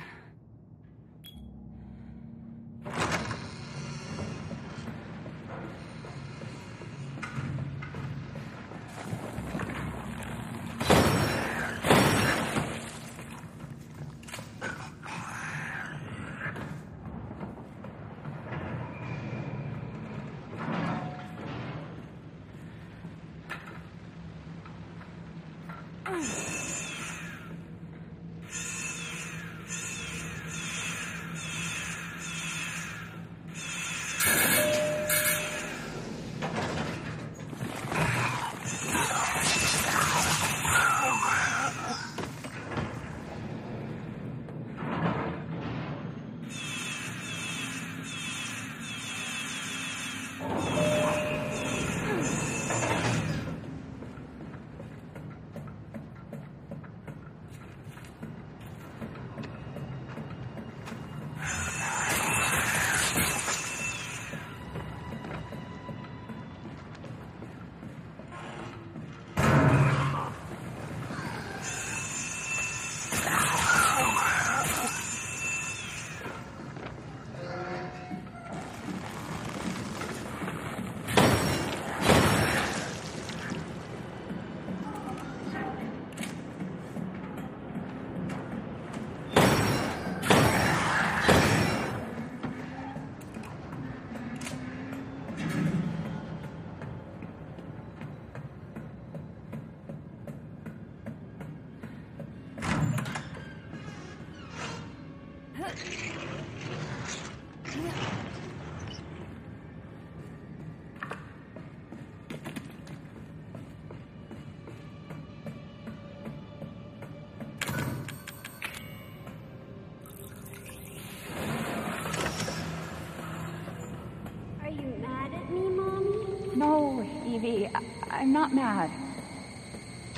I'm not mad.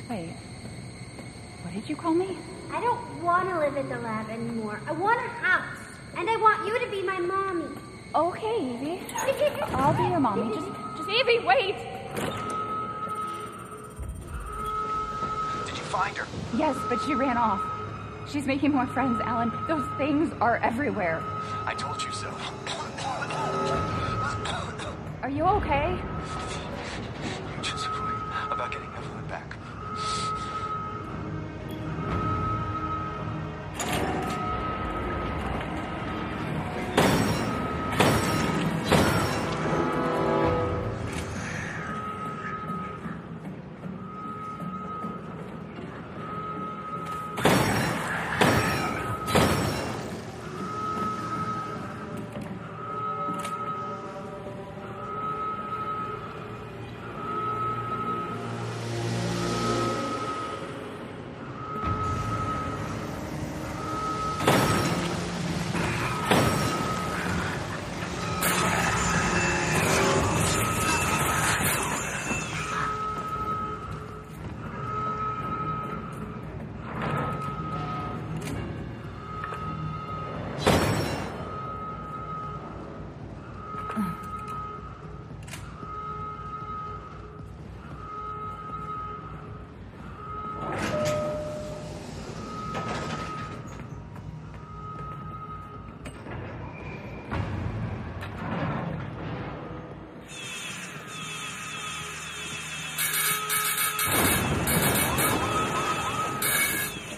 Wait, what did you call me? I don't want to live in the lab anymore. I want a house, and I want you to be my mommy. Okay, Evie. I'll be your mommy. Just Evie, wait! Did you find her? Yes, but she ran off. She's making more friends, Alan. Those things are everywhere. I told you so. Are you okay? About getting Evelyn back.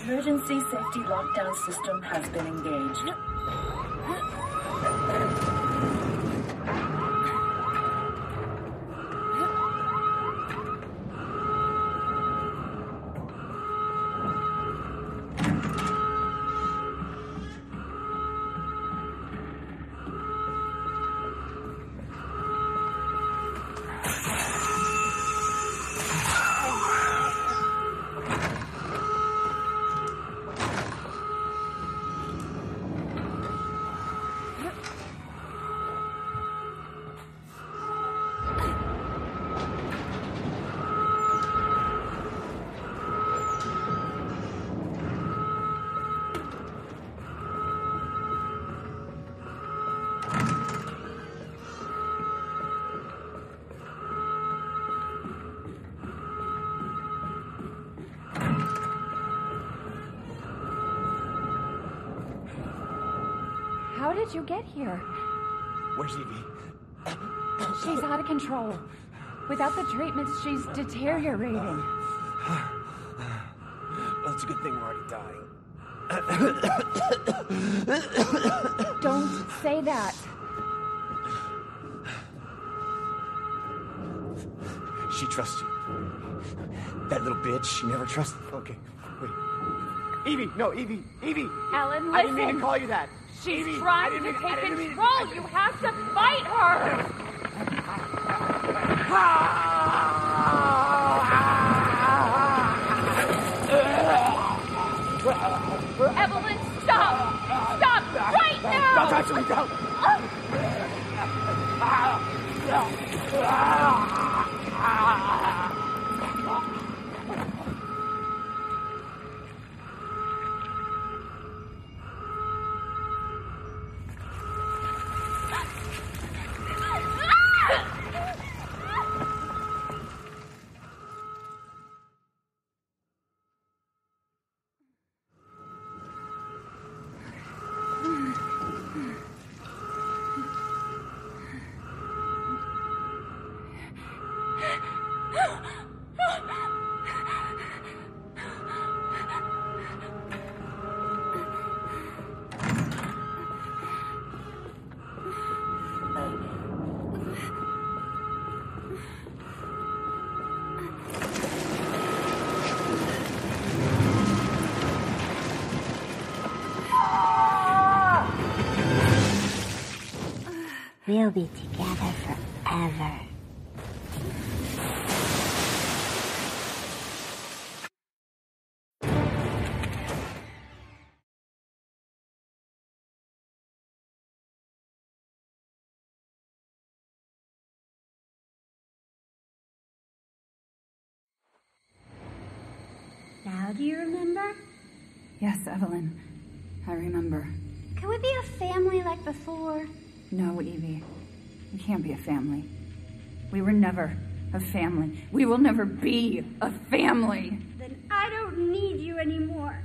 Emergency safety lockdown system has been engaged. How did you get here? Where's Evie? She's out of control. Without the treatments, she's deteriorating. Well, it's a good thing we're already dying. Don't say that. She trusts you. That little bitch, she never trusts... Okay, wait. Evie, no, Evie, Evie! Alan, listen! I didn't mean to call you that! She's Evie, trying to take control! You have to fight her! Evelyn, stop! Stop right now! Don't touch me, don't! We'll be together forever. Now do you remember? Yes, Evelyn. I remember. Can we be a family like before? No, Evie. We can't be a family. We were never a family. We will never be a family. Then I don't need you anymore.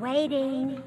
Waiting.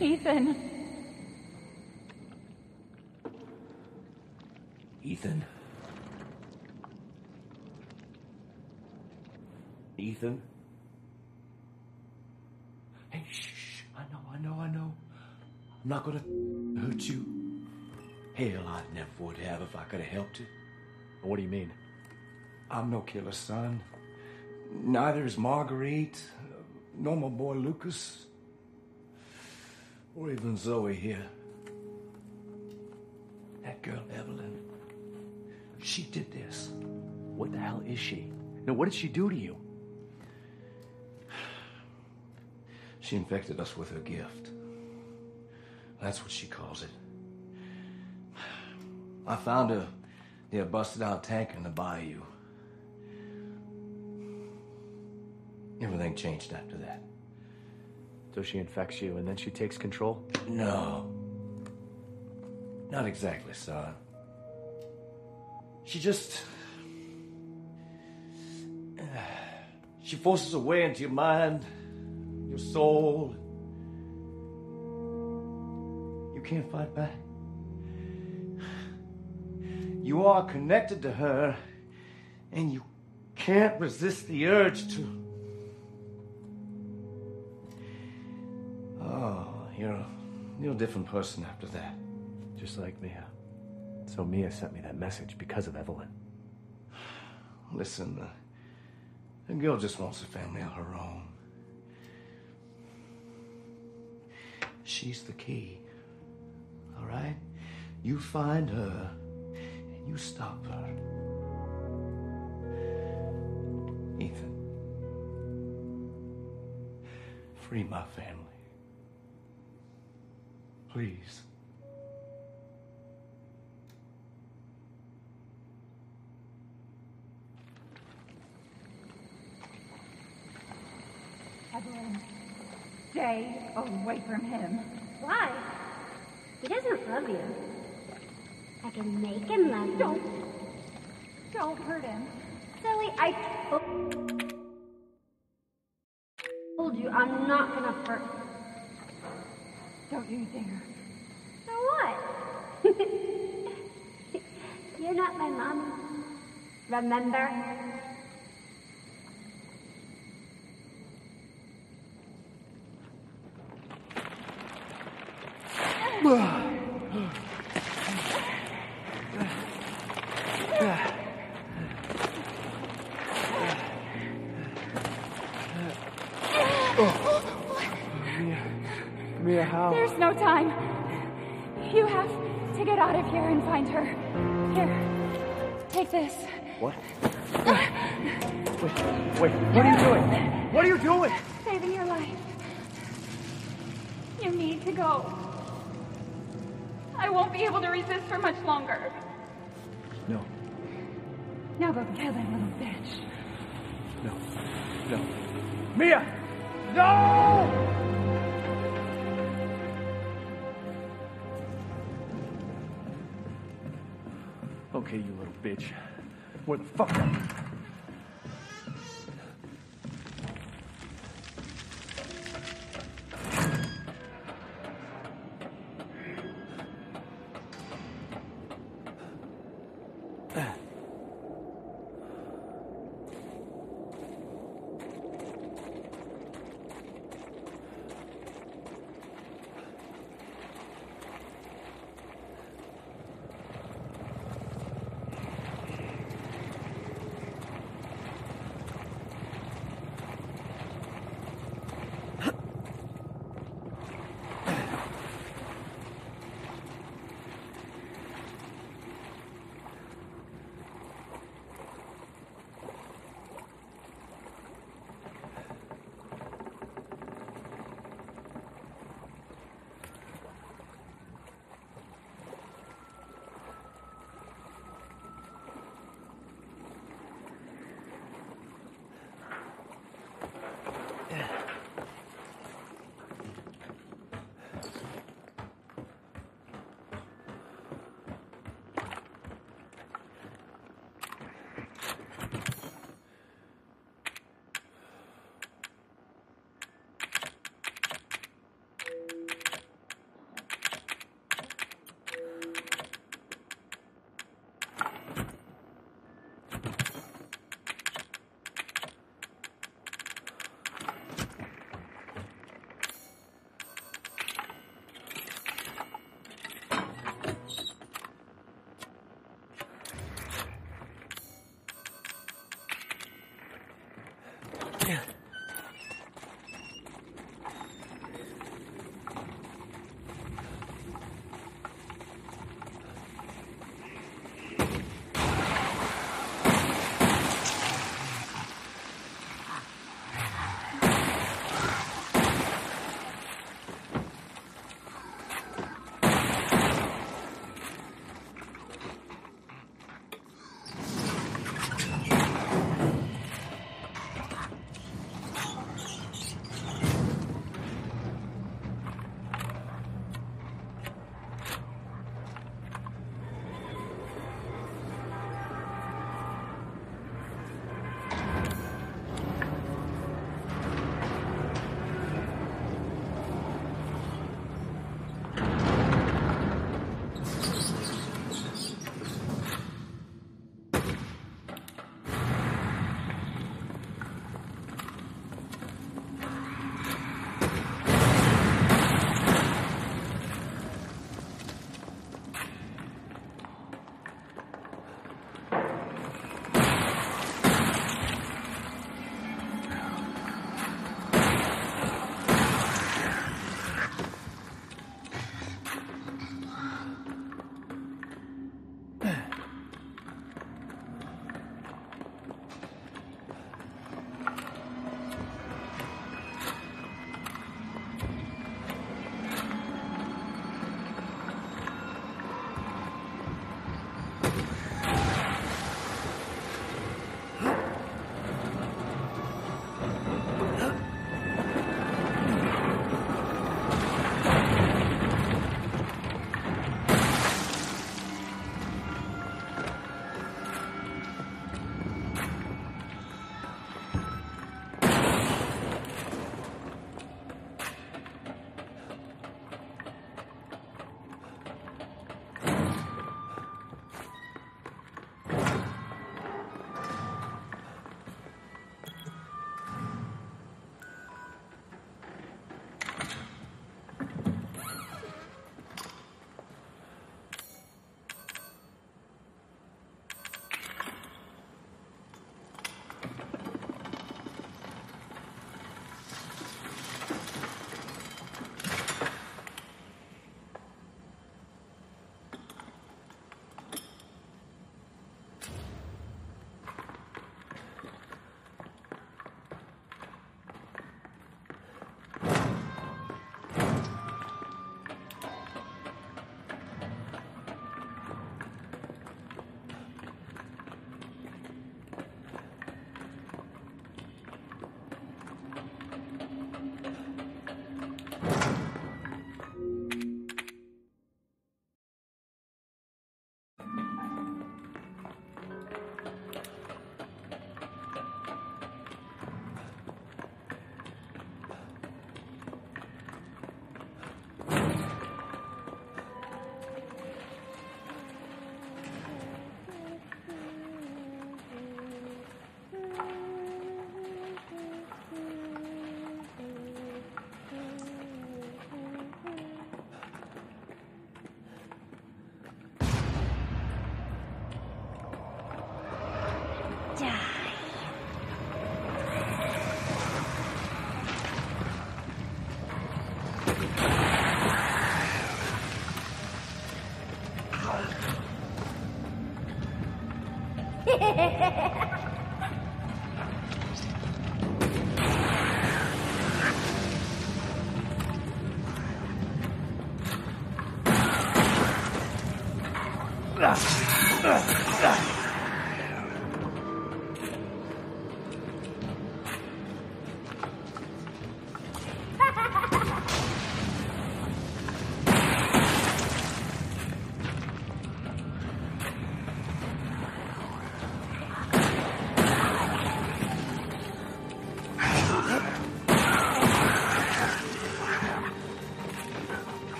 Ethan? Hey, shh, I know. I'm not gonna hurt you. Hell, I never would have if I could have helped it. What do you mean? I'm no killer, son. Neither is Marguerite, nor my boy Lucas, or even Zoe here. That girl, Evelyn, she did this. What the hell is she? Now, what did she do to you? She infected us with her gift. That's what she calls it. I found her Yeah, busted out a tanker in the bayou. Everything changed after that. So she infects you, and then she takes control? No. Not exactly, son. She just... she forces her way into your mind, your soul. You can't fight back. You are connected to her, and you can't resist the urge to... You're a different person after that. Just like Mia. So Mia sent me that message because of Evelyn. Listen, a girl just wants a family of her own. She's the key, all right? You find her, and you stop her. Ethan, free my family. Please. Evelyn, stay away from him. Why? He doesn't love you. I can make him love you. Don't hurt him. Zoe, I told you I'm not gonna hurt him. Don't you dare. So what? You're not my mommy. Remember? There's no time. You have to get out of here and find her. Here, take this. What? Wait, what are you doing? What are you doing? Saving your life. You need to go. I won't be able to resist for much longer. No. Now go kill that little bitch. No. Mia! No! Okay, you little bitch. Where the fuck are you?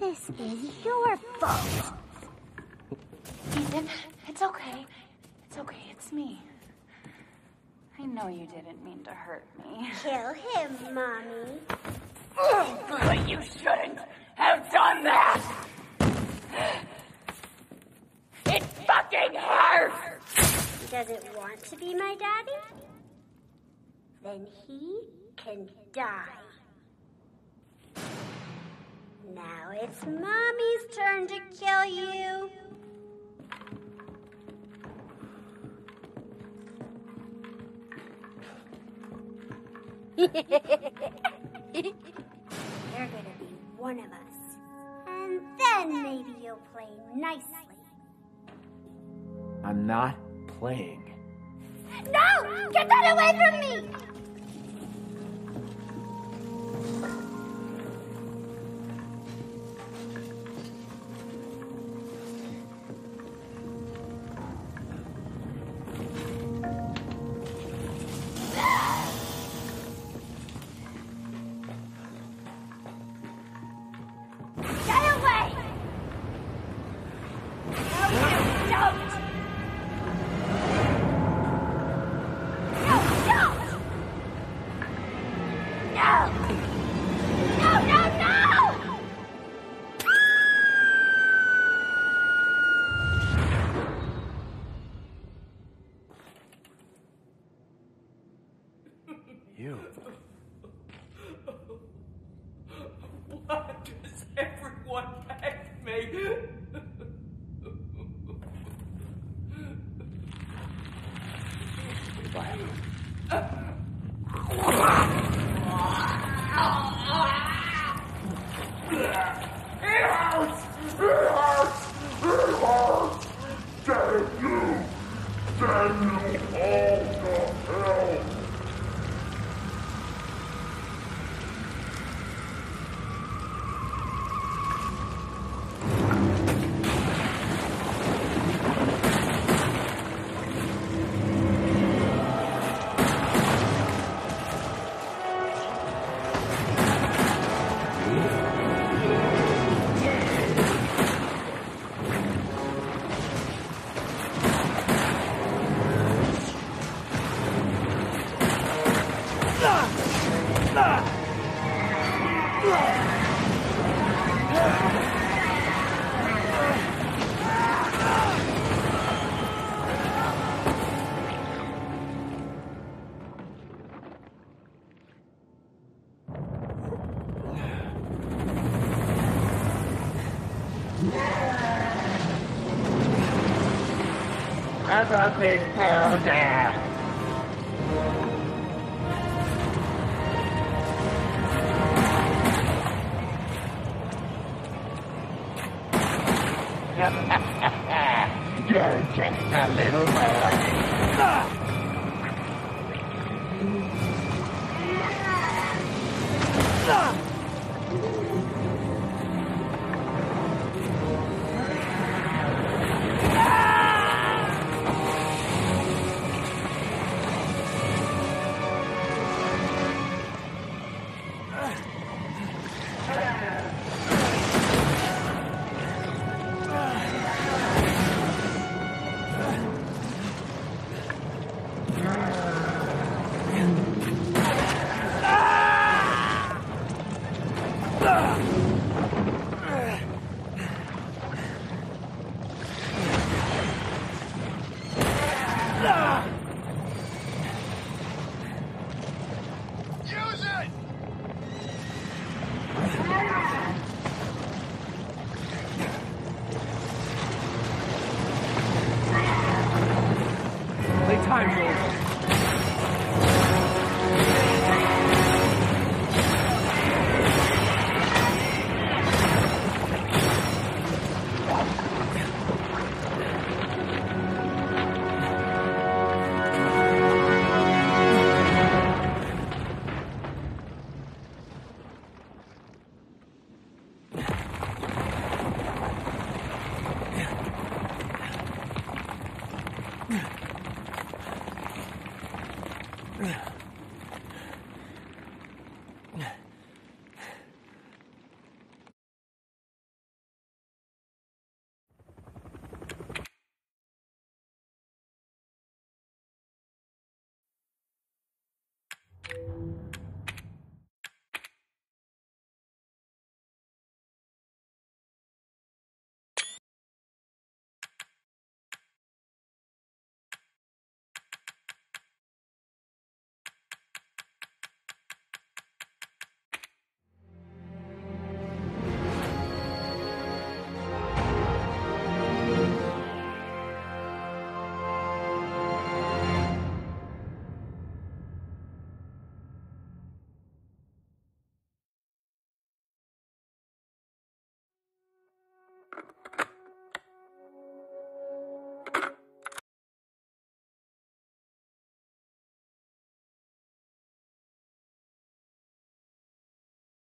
This is your fault. Ethan, it's okay. It's okay, it's me. I know you didn't mean to hurt me. Kill him, Mommy. But you shouldn't have done that! It fucking hurts! Does it want to be my daddy? Then he can die. Now it's Mommy's turn to kill you. You're gonna be one of us. And then maybe you'll play nicely. I'm not playing. No! Get that away from me! I've got this hell down. You're just a little boy. Ah!